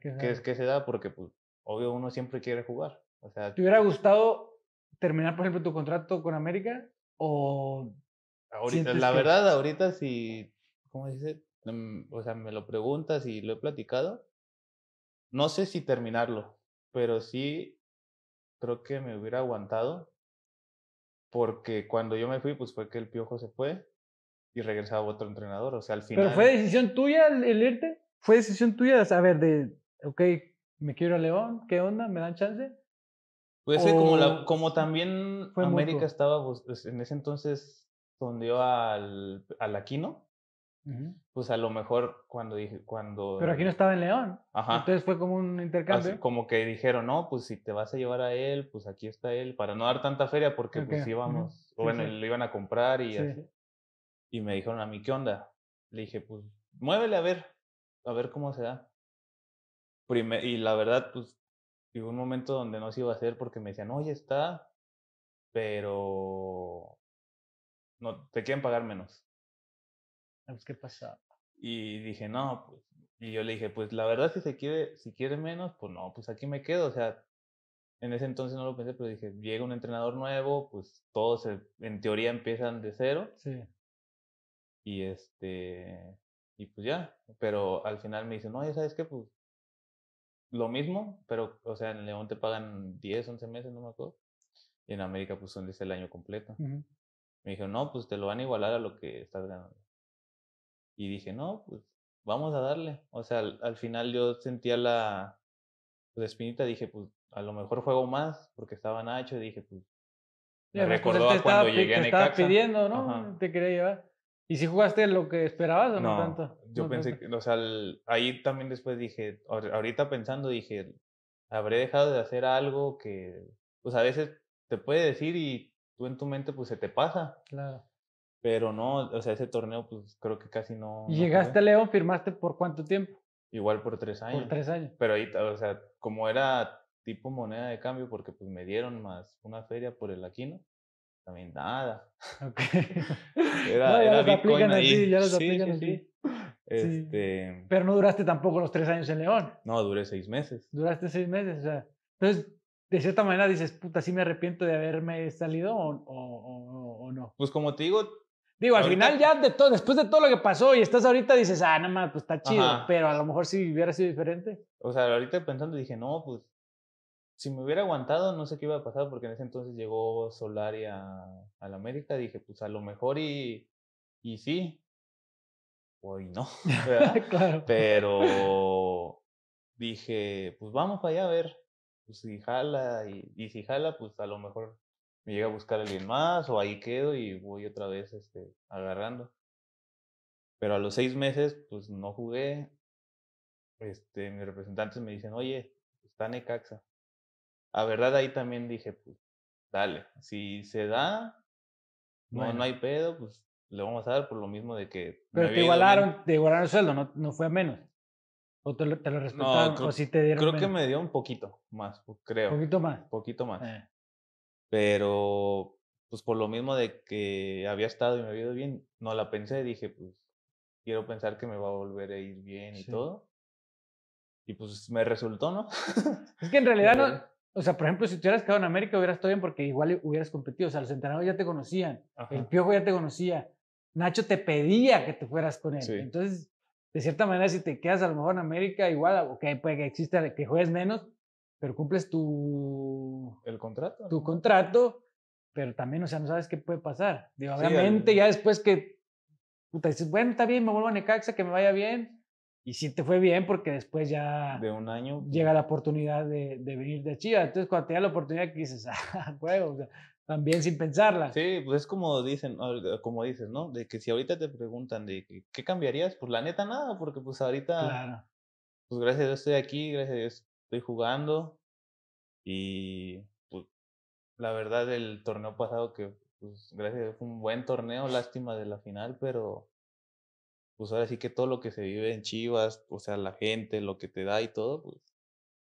se da, porque pues obvio uno siempre quiere jugar. O sea, ¿te hubiera gustado terminar, por ejemplo, tu contrato con América? O ahorita, la verdad, ahorita si, ¿cómo dice? O sea, me lo preguntas y lo he platicado. No sé si terminarlo, pero sí creo que me hubiera aguantado porque cuando yo me fui, pues fue que el Piojo se fue y regresaba otro entrenador. O sea, al final... ¿Pero fue decisión tuya el irte? ¿Fue decisión tuya? A ver, me quiero a León, ¿qué onda? ¿Me dan chance? Pues como también América mucho. Estaba, pues, en ese entonces sondeó al Aquino, pues a lo mejor cuando... Pero Aquino estaba en León, ajá. Entonces fue como un intercambio. Así, como que dijeron, no, pues si te vas a llevar a él, pues aquí está él, para no dar tanta feria porque pues íbamos, lo iban a comprar y así. Y me dijeron a mí, ¿qué onda? Le dije, pues muévele a ver cómo se da. Y la verdad, pues... Y un momento donde no se iba a hacer porque me decían, oye, está, pero no, te quieren pagar menos. ¿Qué pasaba? Y dije, no, pues, y yo le dije, pues la verdad si quiere menos, pues no, pues aquí me quedo. O sea, en ese entonces no lo pensé, pero dije, llega un entrenador nuevo, pues todos en teoría empiezan de cero. Sí. Y y pues ya, pero al final me dicen, no, ya sabes qué, pues lo mismo, pero, o sea, en León te pagan 10, 11 meses, no me acuerdo. Y en América, pues, son 10 el año completo. Me dijeron, no, pues, te lo van a igualar a lo que estás ganando. Y dije, no, pues, vamos a darle. O sea, al final yo sentía la espinita. Dije, pues, a lo mejor juego más, porque estaba Nacho. Y dije, pues, me recordó a cuando llegué a Necaxa. Te estaba pidiendo, ¿no? Ajá. Te quería llevar. ¿Y si jugaste lo que esperabas o no tanto? Yo no pensé que, o sea, ahí también después dije, ahorita pensando dije, habré dejado de hacer algo que, pues a veces te puede decir y tú en tu mente pues se te pasa. Claro. Pero no, o sea, ese torneo pues creo que casi no. ¿Y llegaste a León, firmaste por cuánto tiempo? Igual por 3 años. Por 3 años. Pero ahí, o sea, como era tipo moneda de cambio porque pues me dieron más una feria por el Aquino. También nada. Okay. Era Bitcoin ahí. Así, ya los aplican así. Sí. Pero no duraste tampoco los 3 años en León. No, duré 6 meses. Duraste 6 meses, o sea. Entonces, de cierta manera dices, puta, sí me arrepiento de haberme salido o no. Pues como te digo... Digo, ahorita, al final ya después de todo lo que pasó y estás ahorita dices, nada más, pues está chido. Ajá. Pero a lo mejor si hubiera sido diferente. O sea, ahorita pensando dije, no, pues... Si me hubiera aguantado, no sé qué iba a pasar, porque en ese entonces llegó Solari a la América. Dije, pues a lo mejor y sí. Hoy no, ¿verdad? Claro. Pero dije, pues vamos para allá a ver. Pues si jala, y si jala, pues a lo mejor me llega a buscar alguien más o ahí quedo y voy otra vez agarrando. Pero a los 6 meses, pues no jugué. Mis representantes me dicen, oye, está Necaxa. La verdad, ahí también dije, pues, dale, si se da, bueno, no hay pedo, pues le vamos a dar por lo mismo de que... Pero te igualaron el sueldo, no fue a menos. ¿O te lo respetaron? No, creo, o si te dieron creo menos. Que me dio un poquito más, creo. ¿Un poquito más? Un poquito más. Pero, pues por lo mismo de que había estado y me había ido bien, no la pensé, dije, pues quiero pensar que me va a volver a ir bien y todo. Y pues me resultó, ¿no? Es que en realidad no... O sea, por ejemplo, si te hubieras quedado en América hubieras estado bien porque igual hubieras competido. O sea, los entrenadores ya te conocían. Ajá. El Piojo ya te conocía. Nacho te pedía que te fueras con él. Sí. Entonces, de cierta manera, si te quedas a lo mejor en América, igual, ok, puede que exista que juegues menos, pero cumples tu contrato, pero también, o sea, no sabes qué puede pasar. Digo, obviamente, ya después que puta, dices, bueno, está bien, me vuelvo a Necaxa, que me vaya bien. Y sí te fue bien porque después ya... De un año. Llega la oportunidad de venir de Chivas. Entonces, cuando te da la oportunidad, que dices, ah, huevo, o sea, también sin pensarla. Sí, pues es como dicen, como dices, ¿no? De que si ahorita te preguntan de qué cambiarías, pues la neta nada, porque pues ahorita... Claro. Pues gracias a Dios estoy aquí, gracias a Dios estoy jugando. Y pues la verdad el torneo pasado que, pues gracias a Dios fue un buen torneo, lástima de la final, pero... Pues ahora sí que todo lo que se vive en Chivas, o sea, la gente, lo que te da y todo, pues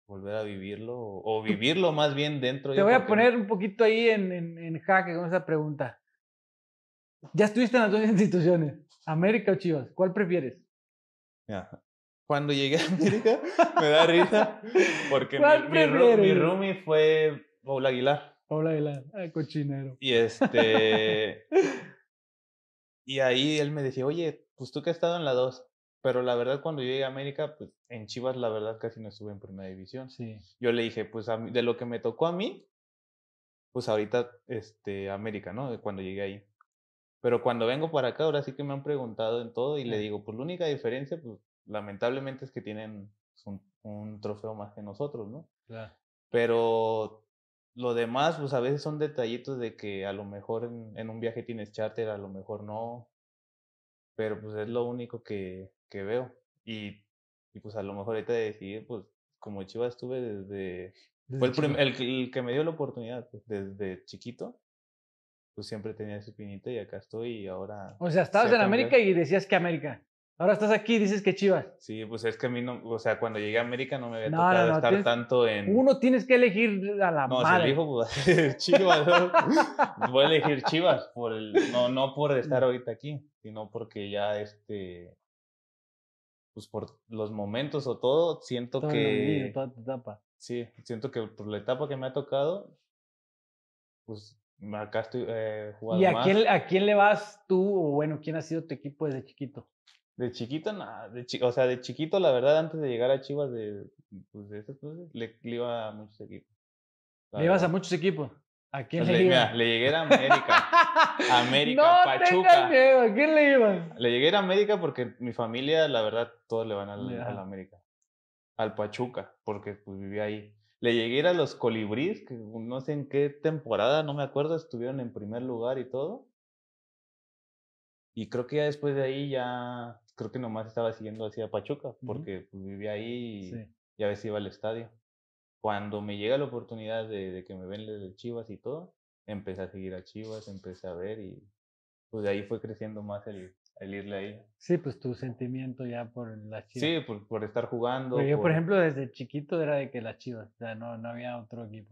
volver a vivirlo, o vivirlo más bien dentro. Te voy a poner un poquito ahí en jaque con esa pregunta. Ya estuviste en las dos instituciones, América o Chivas, ¿cuál prefieres? Ya. Cuando llegué a América, me da risa, porque mi roomie fue Paula Aguilar. Paula Aguilar, ay, cochinero. Y y ahí él me decía, oye, pues tú que has estado en la 2, pero la verdad cuando yo llegué a América, pues en Chivas la verdad casi no estuve en primera división. Sí. Yo le dije, pues a mí, de lo que me tocó a mí, pues ahorita América, ¿no? Cuando llegué ahí. Pero cuando vengo para acá, ahora sí que me han preguntado en todo y le digo, pues la única diferencia, pues lamentablemente es que tienen un trofeo más que nosotros, ¿no? Claro. Pero lo demás, pues a veces son detallitos de que a lo mejor en un viaje tienes charter, a lo mejor no... Pero pues es lo único que veo. Y pues a lo mejor ahorita decidir, pues como Chivas estuve desde fue el que me dio la oportunidad, pues, desde chiquito, pues siempre tenía ese pinito y acá estoy y ahora... O sea, estabas en América y decías que América. Ahora estás aquí y dices que Chivas. Sí, pues es que a mí no... O sea, cuando llegué a América no me había tocado estar tanto en... Uno tienes que elegir a la madre. No, si elijo pues, Chivas. ¿No? Voy a elegir Chivas. No por estar ahorita aquí, sino porque ya pues por los momentos o todo, siento todo que... Vida, toda tu etapa. Sí, siento que por la etapa que me ha tocado, pues... Acá estoy jugando. ¿Y a quién le vas tú? O bueno, ¿quién ha sido tu equipo desde chiquito? De chiquito, nada. De chiquito, la verdad, antes de llegar a Chivas, pues de esas cosas, le iba a muchos equipos. ¿Le ibas a muchos equipos? ¿A quién le ibas? Mira, le llegué a América. América, no Pachuca. Tengas miedo, ¿a quién le ibas? Le llegué a América porque mi familia, la verdad, todos le van a la América. Al Pachuca, porque pues vivía ahí. Le llegué a los Colibríes, que no sé en qué temporada, no me acuerdo, estuvieron en primer lugar y todo. Y creo que ya después de ahí ya, creo que nomás estaba siguiendo hacia Pachuca, porque pues, vivía ahí y a veces iba al estadio. Cuando me llega la oportunidad de que me ven desde Chivas y todo, empecé a seguir a Chivas, empecé a ver y pues de ahí fue creciendo más el irle ahí. Sí, pues tu sentimiento ya por las Chivas. Sí, por estar jugando. Pero yo, por ejemplo, desde chiquito era de que las Chivas, o sea, no había otro equipo.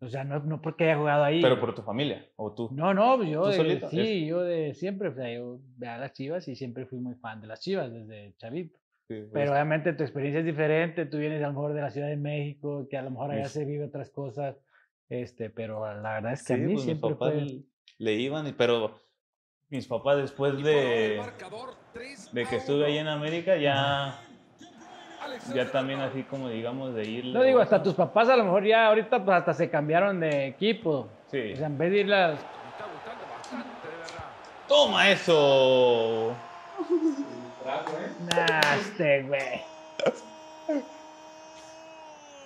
O sea, no porque haya jugado ahí. Pero por tu familia, o tú. No, yo yo de siempre, o sea, yo veía las Chivas y siempre fui muy fan de las Chivas desde chavito. Sí, pues, pero obviamente tu experiencia es diferente, tú vienes a lo mejor de la Ciudad de México, que a lo mejor allá se vive otras cosas, pero la verdad es que a mí pues siempre fue... Le iban, pero... Mis papás después de que estuve ahí en América ya también así como digamos de ir... No digo, hasta tus papás a lo mejor ya ahorita pues hasta se cambiaron de equipo. Sí. O sea, en vez de ir las... ¡Toma eso! ¡Naste, güey!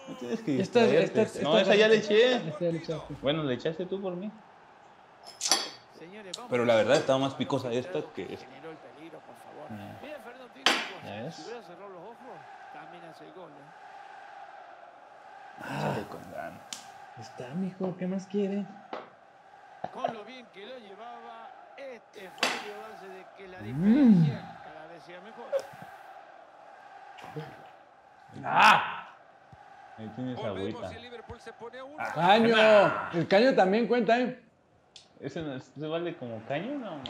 No tienes que distraerte. No, esa ya le eché. Bueno, le echaste tú por mí. Pero la verdad estaba más picosa esta que esta. ¿Ya ves? Ah, está, mijo, ¿qué más quiere? Con lo bien que lo llevaba, este fue llevarse de que la diferencia cada vez sea mejor. ¡Ah! Ahí tienes agüita. ¡Caño! El caño también cuenta, ¿eh? ¿Ese no se vale como caño o no más?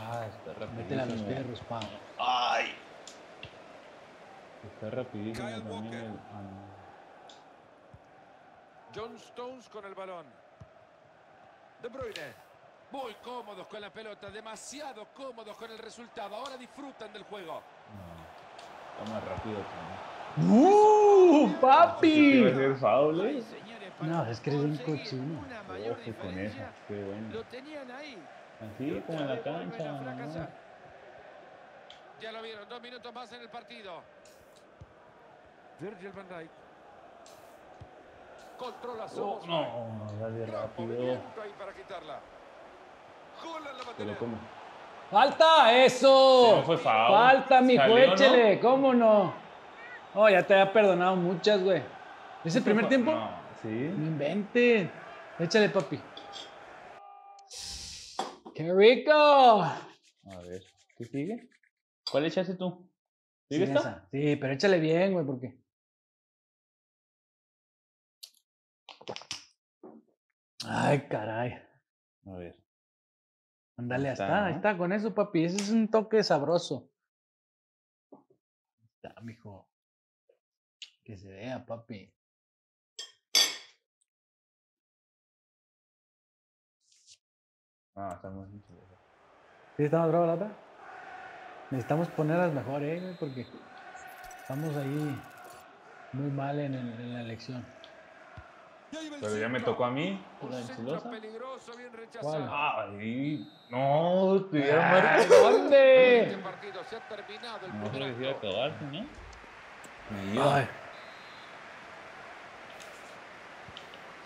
Ah, está rapidísimo. Métela a los perros, pa. ¡Ay! Está rapidísimo también el... John Stones con el balón. De Bruyne. Muy cómodos con la pelota, demasiado cómodos con el resultado. Ahora disfrutan del juego. No, está más rápido también. ¡Papi! No, es que eres un cochino. Ojo con eso, qué bueno. Lo tenían ahí. Así como en la cancha. No. Ya lo vieron, 2 minutos más en el partido. Virgil van Dijk. Controla Soboslay. No, dale rápido. ¡Falta! ¡Eso! No fue foul. ¡Falta, mijo! ¡Échele! ¿No? ¿Cómo no? Oh, ya te había perdonado muchas, güey. ¿Es el primer tiempo? No, sí. ¡No invente! ¡Échale, papi! ¡Qué rico! A ver, ¿qué sigue? ¿Cuál echaste tú? ¿Sigue esta? Esa. Sí, pero échale bien, güey, porque... ¡Ay, caray! A ver. Ándale, hasta, ahí está, con eso, papi. Ese es un toque sabroso. Está, mijo. Que se vea, papi. Ah, está muy bien. ¿Sí está más bravo la otra? Necesitamos ponerlas mejor, porque estamos ahí muy mal en la elección. Pero ya me tocó a mí. Peligroso, bien rechazado. Ay, no, estuvieron muertos. ¿Dónde? Este partido se ha terminado. El no se decía acabarse, ¿no?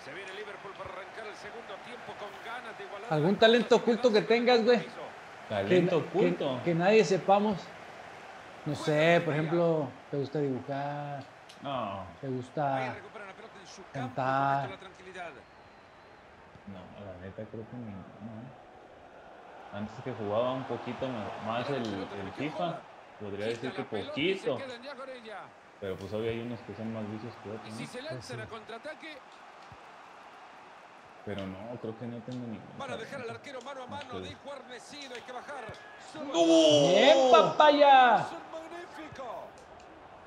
Se viene Liverpool para arrancar el segundo tiempo con ganas de igualar. ¿Algún talento oculto que tengas, güey? Talento oculto. Que nadie sepamos. No sé, por ejemplo, te gusta dibujar. No. Te gusta cantar. No, la neta creo que no. Antes que jugaba un poquito más el FIFA, podría decir que poquito. Pero pues hoy hay unos que son más vicios que otros, ¿no? Si se lanza a contraataque. Pero no, creo que no tengo ningún. Para dejar al arquero mano a mano, dijo Arnecido, hay que bajar. ¡No! ¡Bien, papaya! ¡Es magnífico!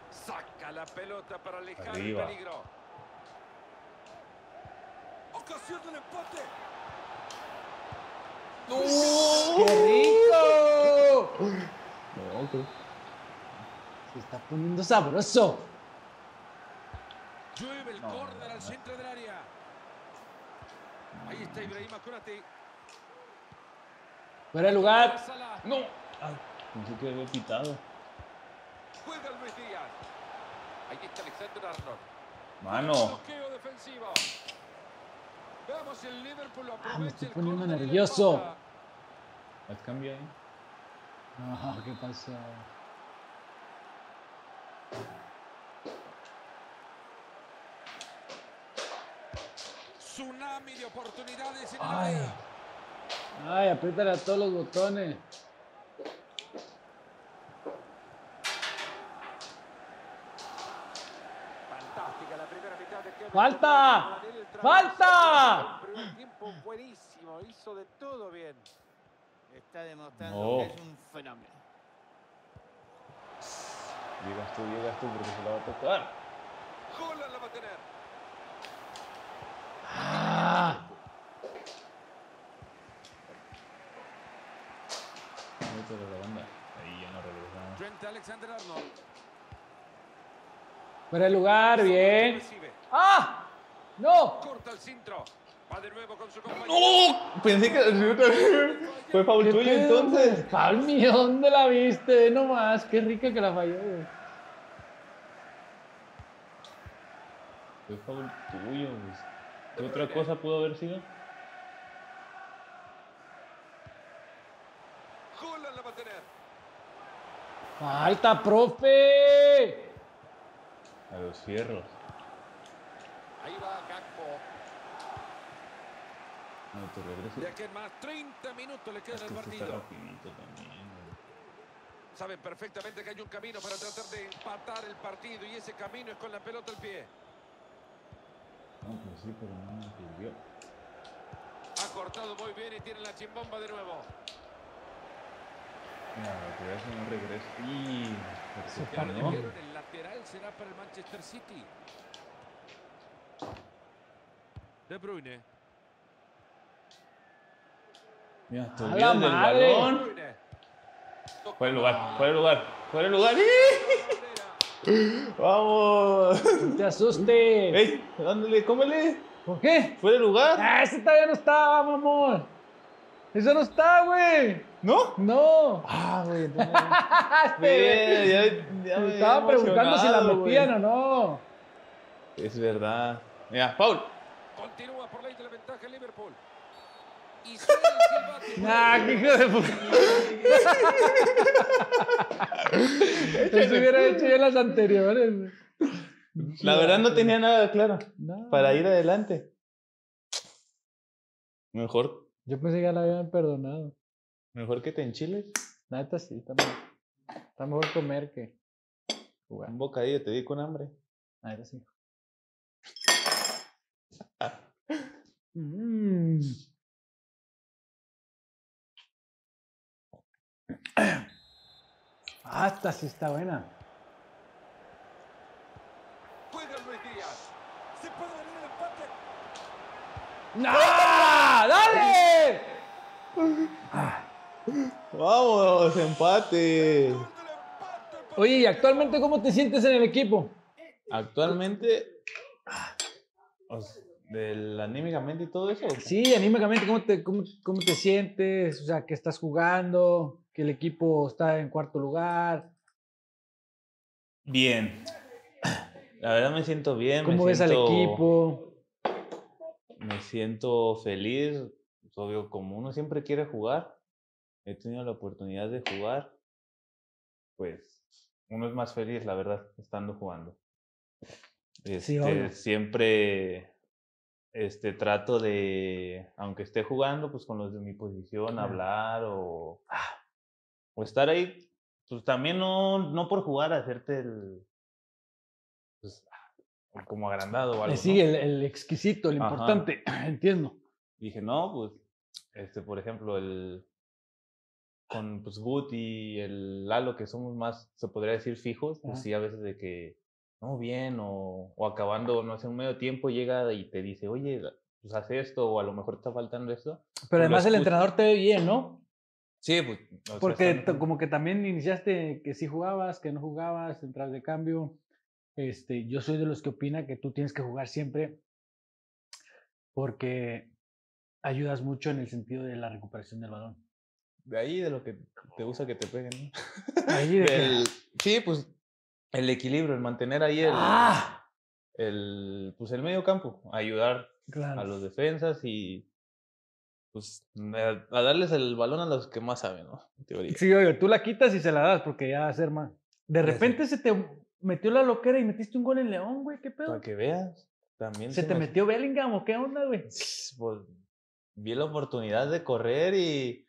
Saca la pelota para alejar el peligro. Ocasión del empate. ¡No! ¡Qué rico! Se está poniendo sabroso. Llueve el córner al centro del área. Ahí está Ibrahima Kurati. Fuera de lugar. No. Pensé que había pitado. Juega Luis Díaz. Ahí está Alexander-Arnold. Mano. Vamos, el Liverpool aprovecha. Me estoy poniendo nervioso. ¿Has cambiado? No, ¿qué pasó? Tsunami de oportunidades en el área. Ay, apriétale a todos los botones. Fantástica la primera mitad de Kevin. ¡Falta! ¡Falta! El primer tiempo buenísimo, hizo de todo bien. Está demostrando que es un fenómeno. Llegas tú, porque se la va a tocar. Holland la va a tener. La banda. Ahí ya no regresamos. Trent Alexander-Arnold. Fuera el lugar, bien. ¡Ah! ¡No! Corta el centro. Va de nuevo con su compañero. ¡No! Pensé que fue foul tuyo entonces. Foul mío, ¿dónde la viste? No más, qué rica que la falló. Fue foul tuyo. ¿Qué otra cosa pudo haber sido? ¡Falta, profe! A los fierros. Ahí va Gakpo. No, de aquí en más 30 minutos le queda el partido. Saben perfectamente que hay un camino para tratar de empatar el partido y ese camino es con la pelota al pie. No, pues sí, pero no me sirvió. Ha cortado muy bien y tiene la chimbomba de nuevo. No, eso no regresa. Y se perdón. El lateral será para el Manchester City. De Bruyne. Mira, todavía del balón. Fuera el lugar, fuera el lugar, fuera el lugar. ¡Vamos! ¡No te asustes! ¡Ey! ¡Dándole, cómele! ¿Por qué? ¡Fuera el lugar! ¡Ah, ese todavía no está, mamón! ¡Eso no está, güey! ¿No? ¡No! ¡Ah, güey! Ya me estaba preguntando si la metían o no. Es verdad. Mira, Paul. Continúa por ley de la ventaja el Liverpool. Y se ¡nah, qué hijo de puta! Eso hubiera hecho yo las anteriores. La verdad no tenía nada claro para ir adelante. Mejor... Yo pensé que ya la habían perdonado. ¿Mejor que te enchiles? La neta sí, está mejor comer que jugar. Un bocadillo, te di con hambre. A ver, sí. Ah, esta sí está buena. Juega Luis Díaz. Se puede venir el empate. ¡No! ¡Dale! Vamos, empate. Oye, ¿y actualmente cómo te sientes en el equipo? Actualmente, anímicamente y todo eso. Sí, anímicamente, ¿cómo te sientes? O sea, que estás jugando, que el equipo está en cuarto lugar. Bien. La verdad me siento bien. ¿Cómo ves al equipo? Me siento feliz. Obvio, como uno siempre quiere jugar, he tenido la oportunidad de jugar, pues uno es más feliz, la verdad, estando jugando. Sí, siempre trato de, aunque esté jugando, pues con los de mi posición, hablar o estar ahí, pues también no por jugar, hacerte el... Pues, como agrandado o algo. Sí, ¿no? el exquisito, el importante, entiendo. Dije, no, pues... por ejemplo, con pues, Gut y el Lalo, que somos más, se podría decir, fijos, pues sí, a veces de que, no, bien, o acabando, no sé, un medio tiempo llega y te dice, oye, pues haz esto, o a lo mejor te está faltando esto. Pero además el entrenador te ve bien, ¿no? Sí, pues. Porque como que también iniciaste que sí jugabas, que no jugabas, entras de cambio. Yo soy de los que opina que tú tienes que jugar siempre, porque... ayudas mucho en el sentido de la recuperación del balón. De ahí de lo que te gusta que te peguen, ¿no? Ahí sí, pues el equilibrio, el mantener ahí el medio campo, ayudar a los defensas y pues a darles el balón a los que más saben, ¿no? En teoría. Sí, oye, tú la quitas y se la das porque ya va a ser más. De repente se te metió la loquera y metiste un gol en León, güey, ¿qué pedo? Para que veas. También se te metió Bellingham, ¿o qué onda, güey? Pues, vi la oportunidad de correr y...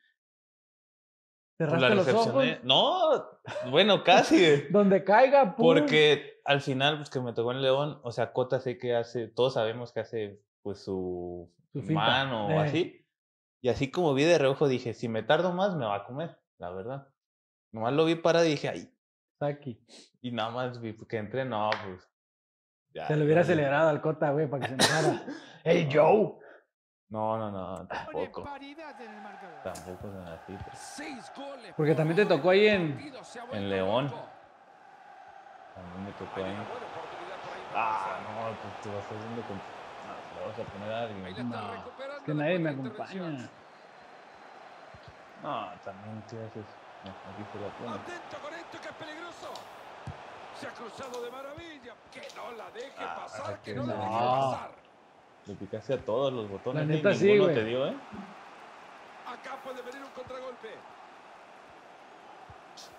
¿Cerraste los ojos? No, bueno, casi. Donde caiga, pum. Porque al final, pues que me tocó en León, o sea, Cota sé que hace, todos sabemos que hace pues su mano o así. Y así como vi de reojo, dije, si me tardo más, me va a comer, la verdad. Nomás lo vi parado y dije, ay, está aquí. Y nada más vi que entré, no, pues... Ya, se lo hubiera acelerado al Cota, güey, para que se enojara. ¡Hey, Joe! No, tampoco. Tampoco se necesita. Porque también te tocó ahí en León. También me tocó ahí. Ah, no, pues te vas haciendo con... Te vas a poner a alguien. No, es que nadie me acompaña. No, también te haces... No, aquí se la pone. ¡Atento con esto que es peligroso! Se ha cruzado de maravilla. Que no la deje pasar, que no la deje pasar. Le picaste a todos los botones. La neta, sí, güey. Te dio, ¿eh? Acá puede venir un contragolpe.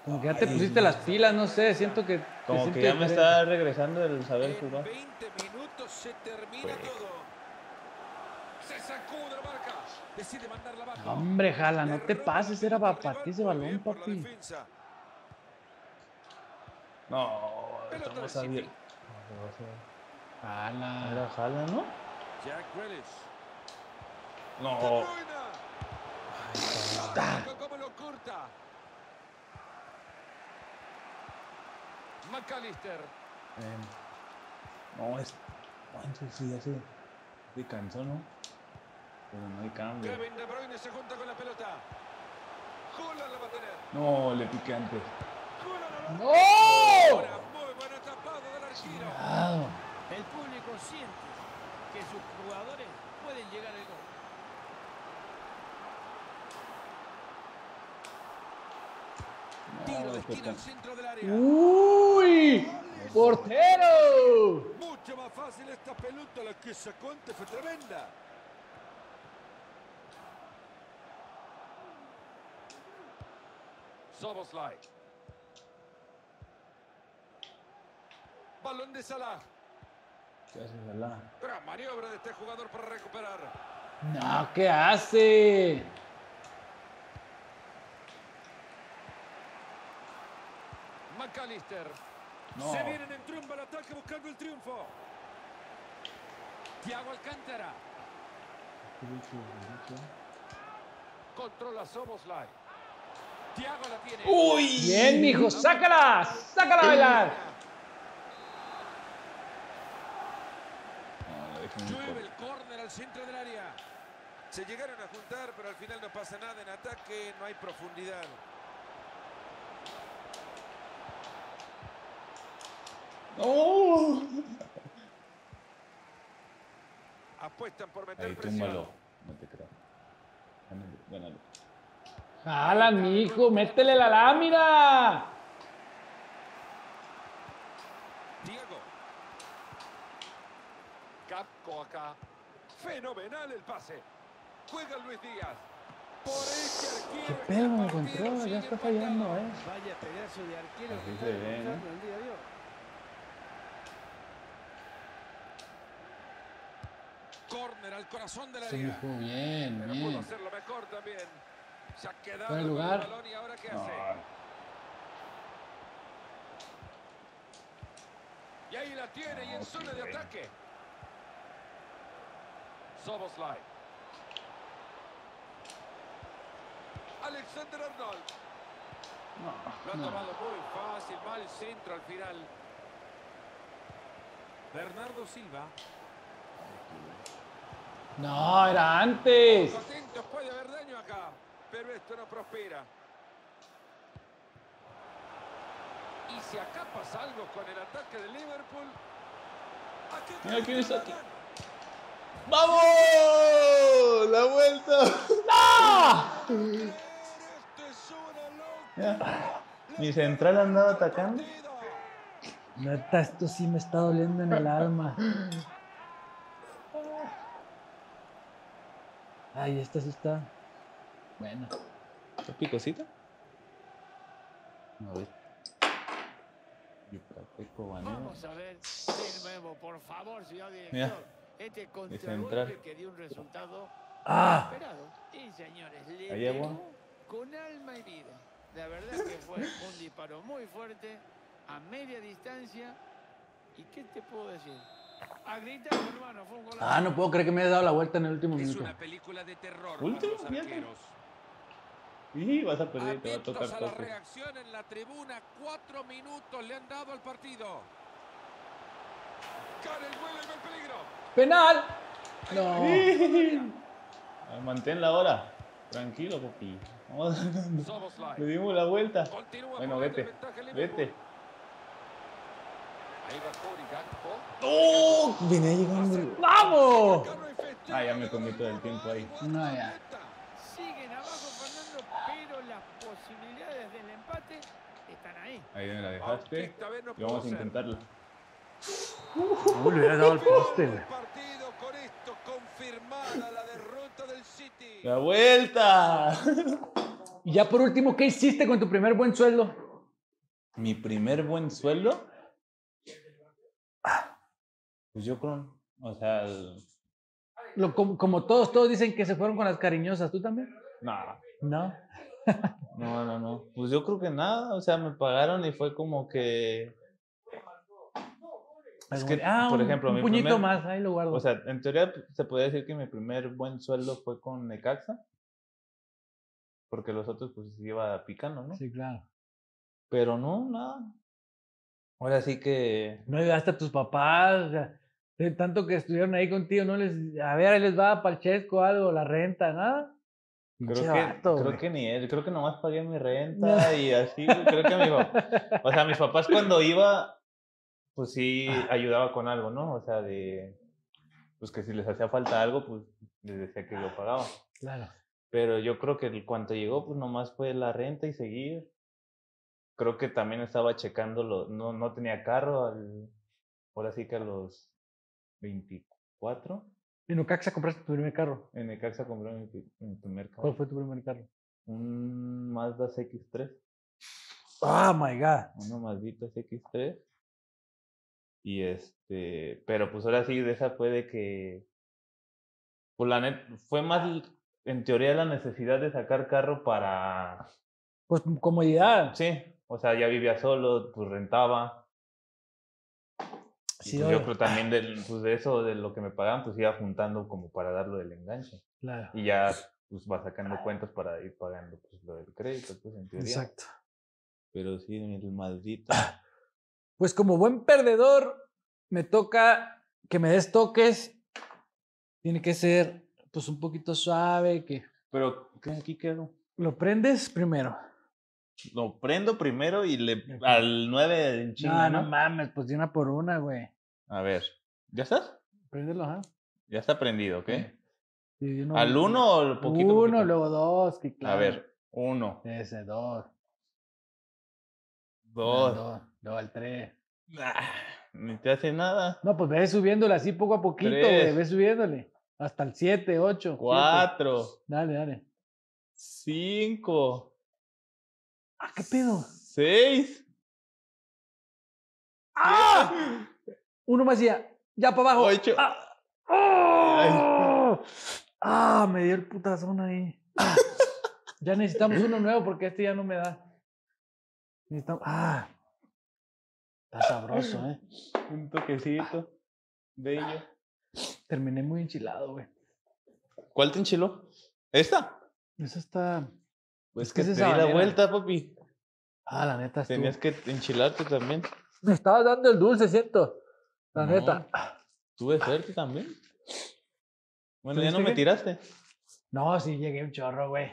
Como que ya te pusiste las pilas, no sé, siento que... Como que ya me está regresando el saber jugar. En 20 minutos se termina todo. Se sacude la marca. Decide mandar la baja. Hombre, Jala, no te pases, era para ti ese balón, papi. No, estamos abiertos. Jala. Era Jala, ¿no? Jack Grealish. No. ¿Cómo lo corta? McAllister. No, es... Manches, sí, ya se descansó, ¿no? Pero no hay cambio. Kevin de Bruyne se junta con la pelota. Holland la va a tener. No, le piqué antes. ¡No! Muy buena tapada del arquero. El público siente que sus jugadores pueden llegar al gol. Tiro al centro del área. ¡Uy! ¡Portero! Mucho más fácil esta pelota, la que sacó antes fue tremenda. Soboslay. Balón de Salah. ¿Qué hace Salah? Gran maniobra de este jugador para recuperar. No, ¿qué hace? McAllister. No. Se vienen en tromba al ataque buscando el triunfo. Tiago Alcántara. Controla Soboslay. Tiago la tiene. ¡Uy! Bien, mijo. ¡Sácala! ¡Sácala a bailar! Llueve el córner al centro del área. Se llegaron a juntar, pero al final no pasa nada. En ataque no hay profundidad. ¡Oh! Apuestan por meter presión. Túmbalo. No te creo. Gánalo. ¡Jala, mijo! ¡Métele la lámina! Diego. Capco acá. Fenomenal el pase. Juega Luis Díaz. Por el que arquero. ¡Qué pedo me encontró! Ya está fallando, ¿eh? Vaya pedazo de arquero. Así se ve, ¿no? Córner al corazón de la liga. Sí, bien, pero pudo hacerlo mejor también. Se ha quedado en el balón y ahora qué hace. Y ahí la tiene y en zona de ataque. Soboslay. Alexander-Arnold. Lo ha tomado muy fácil, va al centro al final. Bernardo Silva. No, era antes. Atentos, puede haber daño acá, pero esto no prospera. Y si acá pasa algo con el ataque de Liverpool. Mira quién está aquí. ¡Vamos! ¡La vuelta! ¡No! Mi central andaba atacando. Neta, esto sí me está doliendo en el alma. Ay, esta sí está buena. ¿Está picosita? A ver. Vamos a ver de nuevo, por favor, señor director. Este contragolpe que dio un resultado inesperado. Sí, señores, le pegó con alma y vida. La verdad que fue un disparo muy fuerte, a media distancia. ¿Y qué te puedo decir? A gritar, hermano, fue un golazo. Ah, no puedo creer que me haya dado la vuelta en el último minuto. Es una película de terror. ¿Último? Sí, vas a perder, te va a tocar. Atentos a la reacción en la tribuna. 4 minutos le han dado al partido. Cara el vuelo con peligro. ¡Penal! No. Sí. Mantén la hora. Tranquilo, papi. Le dimos la vuelta. Continúa. Bueno, vete. Vete. ¡Oh! Venía llegando. ¡Vamos! Ah, ya me comí todo el tiempo ahí. No, ya. Siguen abajo, Fernando, pero las posibilidades del empate están ahí. Ahí me la dejaste. Y vamos a intentarla. Le he dado el poste. La vuelta. Y ya por último, ¿qué hiciste con tu primer buen sueldo? ¿Mi primer buen sueldo? Pues yo creo, o sea... Como todos dicen que se fueron con las cariñosas, ¿tú también? No. Pues yo creo que nada, o sea, me pagaron y fue como que... Es que, por ejemplo, un puñito más, ahí lo guardo. O sea, en teoría se podría decir que mi primer buen sueldo fue con Necaxa, porque los otros pues se iba picando, ¿no? Sí, claro. Pero no, nada. Ahora sí que... No llegaste a tus papás, o sea, de tanto que estuvieron ahí contigo, no les... A ver, ahí les va palchesco algo, la renta, nada. Creo que nomás pagué mi renta y así, creo que mi papá... O sea, mis papás cuando iba... pues sí ayudaba con algo, ¿no? O sea, de... Pues que si les hacía falta algo, pues les decía que lo pagaba. Claro. Pero yo creo que cuando llegó, pues nomás fue la renta y seguir. Creo que también estaba checándolo. No tenía carro ahora sí que a los 24. ¿En Necaxa compraste tu primer carro? En Necaxa compré mi primer carro. ¿Cuál fue tu primer carro? Un Mazda CX-3. ¡Oh, my God! Una Mazdita CX-3. Y pero pues ahora sí, de esa fue de que, pues la fue más en teoría la necesidad de sacar carro para... Pues comodidad. Sí, o sea, ya vivía solo, pues rentaba. Sí, pues yo creo también de eso, de lo que me pagaban, pues iba juntando como para darlo del enganche. Claro. Y ya pues va sacando cuentas para ir pagando pues lo del crédito, pues en teoría. Exacto. Pero sí, el maldito... Pues como buen perdedor, me toca que me des toques. Tiene que ser pues un poquito suave. Que... Pero ¿qué aquí quedó? ¿Lo prendes primero? Lo prendo primero y le al 9 en chinga, ¿no? No mames, pues de una por una, güey. A ver, ¿ya estás? Préndelo, ajá. Ya está prendido, ¿ok? Sí, uno, ¿al 1 o el poquito? 1, luego 2, que claro. A ver, 1. Ese, 2. 2. No, al 3. Nah, ni te hace nada. No, pues ve subiéndole así poco a poquito, güey. Ve subiéndole. Hasta el 7, 8. 4. 7. Dale. 5. Ah, ¿qué pedo? 6. ¡Ah! 1 más y ya para abajo. 8. ¡Ah! Me dio el putazón ahí. Ah. Ya necesitamos uno nuevo porque este ya no me da. Necesitamos... ¡Ah! Está sabroso, ¿eh? Un toquecito. Bello. Terminé muy enchilado, güey. ¿Cuál te enchiló? ¿Esta? Esa está... Pues que te di la vuelta, papi. Ah, la neta. Tenías que enchilarte también. Me estaba dando el dulce, ¿cierto? La neta. Tuve suerte también. Bueno, ya no me tiraste. No, sí llegué un chorro, güey.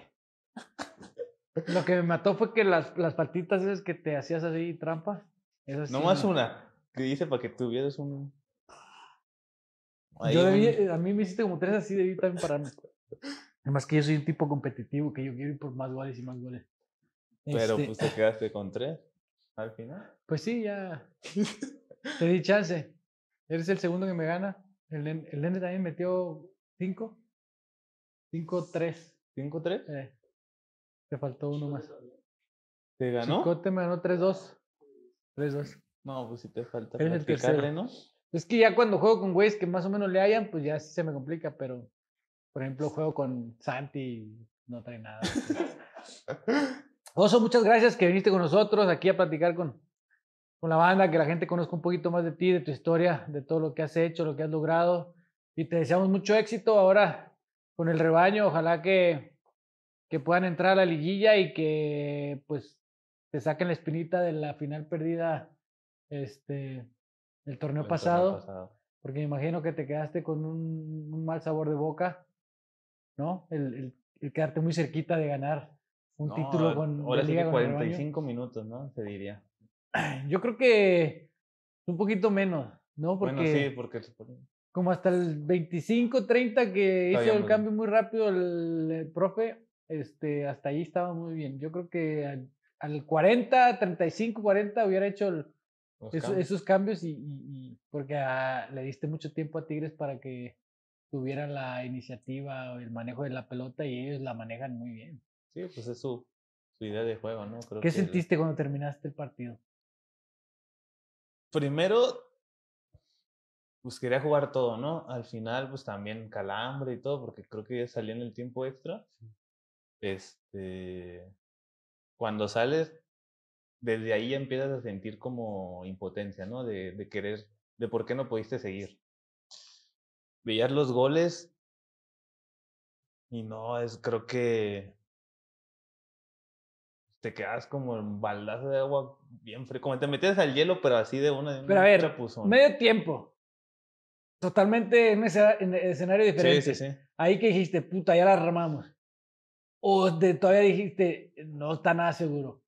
Lo que me mató fue que las patitas esas que te hacías así, trampas. Eso sí, nomás no. Una que dice para que tuvieras un... Ahí yo debí, a mí me hiciste como 3 así, debí también pararme. Además que yo soy un tipo competitivo, que yo quiero ir por más goles y más goles. Pero pues te quedaste con 3 al final. Pues sí, ya. Te di chance. Eres el segundo que me gana. El Nene también metió 5. 5-3. 5-3. Te faltó uno más. ¿Te ganó? Chicote me ganó 3-2. 3-2. No, pues si te falta practicarle, ¿no? Es que ya cuando juego con güeyes que más o menos le hayan, pues ya se me complica, pero por ejemplo juego con Santi y no trae nada. Oso, muchas gracias que viniste con nosotros aquí a platicar con la banda, que la gente conozca un poquito más de ti, de tu historia, de todo lo que has hecho, lo que has logrado, y te deseamos mucho éxito ahora con el rebaño. Ojalá que puedan entrar a la liguilla y que pues te saquen la espinita de la final perdida el torneo pasado, porque me imagino que te quedaste con un mal sabor de boca, ¿no? El quedarte muy cerquita de ganar un título con ahora sí que 45 minutos, ¿no? Se diría. Yo creo que un poquito menos, ¿no? Porque, bueno, sí, porque como hasta el 25, 30 que hizo el cambio muy rápido el profe, hasta ahí estaba muy bien. Yo creo que al 40, 35, 40 hubiera hecho esos cambios y porque le diste mucho tiempo a Tigres para que tuviera la iniciativa o el manejo de la pelota y ellos la manejan muy bien. Sí, pues es su idea de juego, ¿no? Creo. ¿Qué sentiste cuando terminaste el partido? Primero, pues quería jugar todo, ¿no? Al final, pues también calambre y todo, porque creo que ya salí en el tiempo extra. Cuando sales, desde ahí ya empiezas a sentir como impotencia, ¿no? De querer, de por qué no pudiste seguir. Veías los goles y no, creo que te quedas como en baldazo de agua bien frío, como te metías al hielo, pero así de una. Pero a ver, chapuzón. Medio tiempo. Totalmente en escenario diferente. Sí, sí, sí. Ahí que dijiste, puta, ya la armamos. ¿O todavía dijiste, no está nada seguro?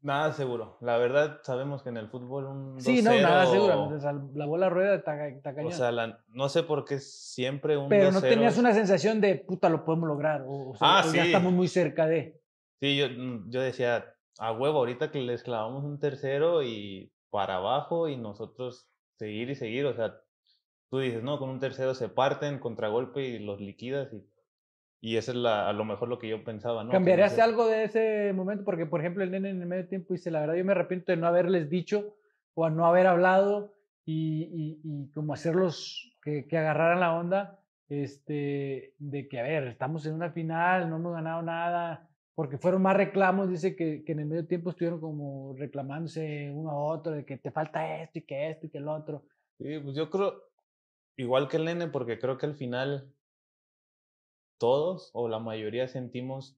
Nada seguro. La verdad, sabemos que en el fútbol un 2-0... Sí, no, nada seguro. O sea, la bola rueda está cañón. O sea, no sé por qué siempre un 2-0... Pero no tenías una sensación de, puta, lo podemos lograr. O sea, sí. Ya estamos muy cerca de... Sí, yo decía, a huevo, ahorita que les clavamos un tercero y para abajo y nosotros seguir y seguir. O sea, tú dices, no, con un tercero se parten, contragolpe y los liquidas y... Y eso es a lo mejor lo que yo pensaba, ¿no? ¿Cambiarías algo de ese momento? Porque, por ejemplo, el Nene en el medio tiempo dice, la verdad, yo me arrepiento de no haberles dicho o a no haber hablado y como hacerlos que agarraran la onda de que, a ver, estamos en una final, no hemos ganado nada, porque fueron más reclamos, dice que en el medio tiempo estuvieron como reclamándose uno a otro de que te falta esto y que el otro. Sí, pues yo creo, igual que el Nene, porque creo que al final... Todos o la mayoría sentimos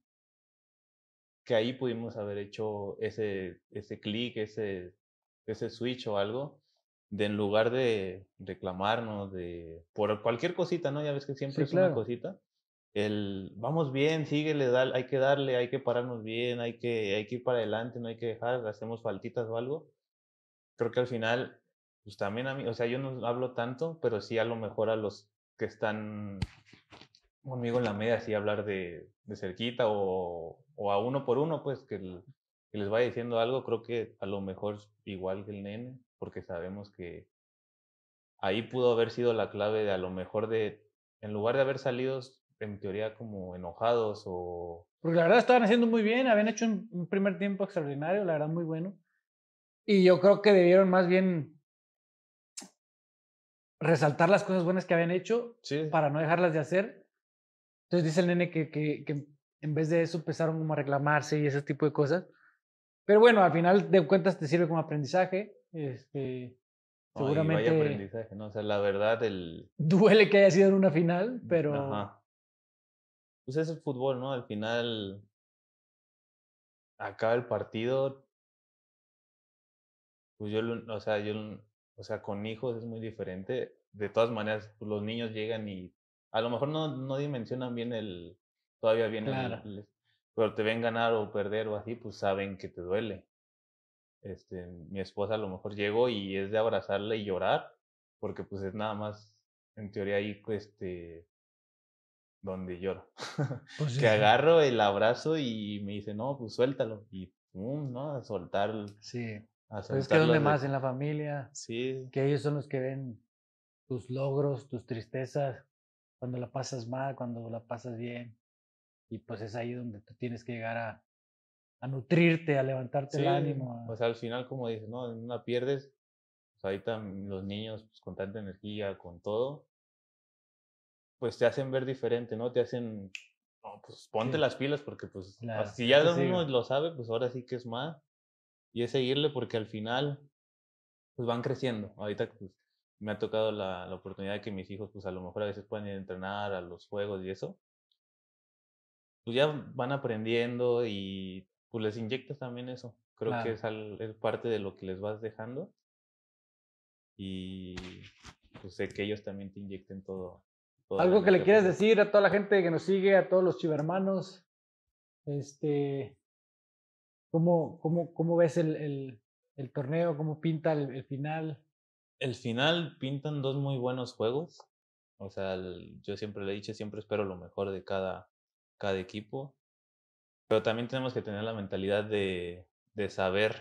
que ahí pudimos haber hecho ese clic, ese switch o algo, de en lugar de reclamarnos por cualquier cosita, ¿no? Ya ves que siempre sí, es claro. Una cosita. Vamos bien, síguele, hay que darle, hay que pararnos bien, hay que ir para adelante, no hay que dejar, hacemos faltitas o algo. Creo que al final, pues también a mí, o sea, yo no hablo tanto, pero sí a lo mejor a los que están... conmigo en la media, así hablar de cerquita o a uno por uno, pues que les vaya diciendo algo. Creo que a lo mejor igual que el Nene, porque sabemos que ahí pudo haber sido la clave de a lo mejor en lugar de haber salido en teoría como enojados o... Porque la verdad estaban haciendo muy bien, habían hecho un primer tiempo extraordinario, la verdad muy bueno. Y yo creo que debieron más bien... resaltar las cosas buenas que habían hecho sí. Para no dejarlas de hacer. Entonces dice el Nene que en vez de eso empezaron como a reclamarse y ese tipo de cosas. Pero bueno, al final de cuentas te sirve como aprendizaje. Seguramente... Ay, vaya aprendizaje, ¿no? O sea, la verdad duele que haya sido en una final, pero... Ajá. Pues es el fútbol, ¿no? Al final acaba el partido. Pues yo, con hijos es muy diferente. De todas maneras, pues los niños llegan y... A lo mejor no dimensionan bien todavía bien claro. Pero te ven ganar o perder o así, pues saben que te duele. Mi esposa a lo mejor llegó y es de abrazarla y llorar, porque pues es nada más, en teoría ahí, donde lloro. Pues sí. Que agarro el abrazo y me dice, no, pues suéltalo. Y pum, ¿no? A soltarlo. Sí. Pero es que donde más, en la familia. Sí. Que ellos son los que ven tus logros, tus tristezas. Cuando la pasas mal, cuando la pasas bien. Y pues es ahí donde tú tienes que llegar a nutrirte, a levantarte sí, el ánimo. Pues al final, como dices, ¿no? En una pierdes. Pues ahorita los niños, pues, con tanta energía, con todo, pues te hacen ver diferente, ¿no? Te hacen, no, pues ponte sí. Las pilas porque pues claro, si ya uno lo sabe, pues ahora sí que es más. Y es seguirle porque al final, pues van creciendo. Ahorita pues me ha tocado la oportunidad de que mis hijos, pues a lo mejor a veces pueden ir a entrenar a los juegos y eso. Pues ya van aprendiendo y pues les inyectas también eso. Creo claro. Que es parte de lo que les vas dejando. Y pues sé que ellos también te inyecten todo ¿algo que le quieras decir a toda la gente que nos sigue, a todos los chivermanos? ¿Cómo ves el torneo? ¿Cómo pinta el final? El final pintan dos muy buenos juegos. O sea, yo siempre le he dicho, siempre espero lo mejor de cada equipo. Pero también tenemos que tener la mentalidad de saber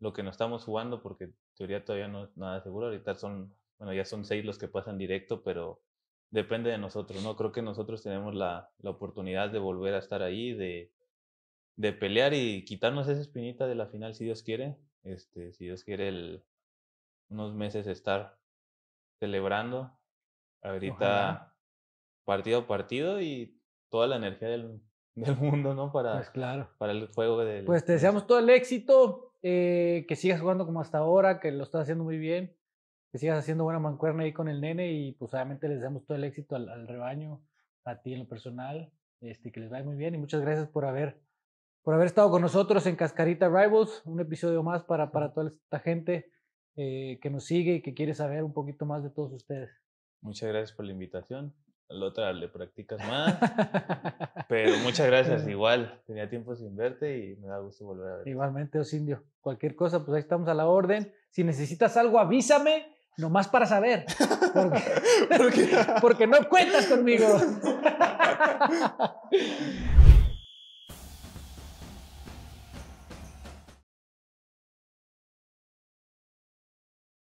lo que nos estamos jugando, porque en teoría todavía no es nada seguro. Ahorita ya son 6 los que pasan directo, pero depende de nosotros, ¿no? Creo que nosotros tenemos la oportunidad de volver a estar ahí, de pelear y quitarnos esa espinita de la final, si Dios quiere. Si Dios quiere, unos meses estar celebrando. Ahorita, ojalá, partido a partido y toda la energía del mundo, ¿no? Pues claro. Para el juego del... Pues te deseamos todo el éxito, que sigas jugando como hasta ahora, que lo estás haciendo muy bien, que sigas haciendo buena mancuerna ahí con el nene y pues obviamente les deseamos todo el éxito al rebaño, a ti en lo personal, que les vaya muy bien y muchas gracias por haber estado con nosotros en Cascarita Rivals, un episodio más para toda esta gente que nos sigue y que quiere saber un poquito más de todos ustedes. Muchas gracias por la invitación. Al otro le practicas más. Pero muchas gracias, igual. Tenía tiempo sin verte y me da gusto volver a verte. Igualmente, Osindio. Cualquier cosa, pues ahí estamos a la orden. Si necesitas algo, avísame, nomás para saber. Porque no cuentas conmigo.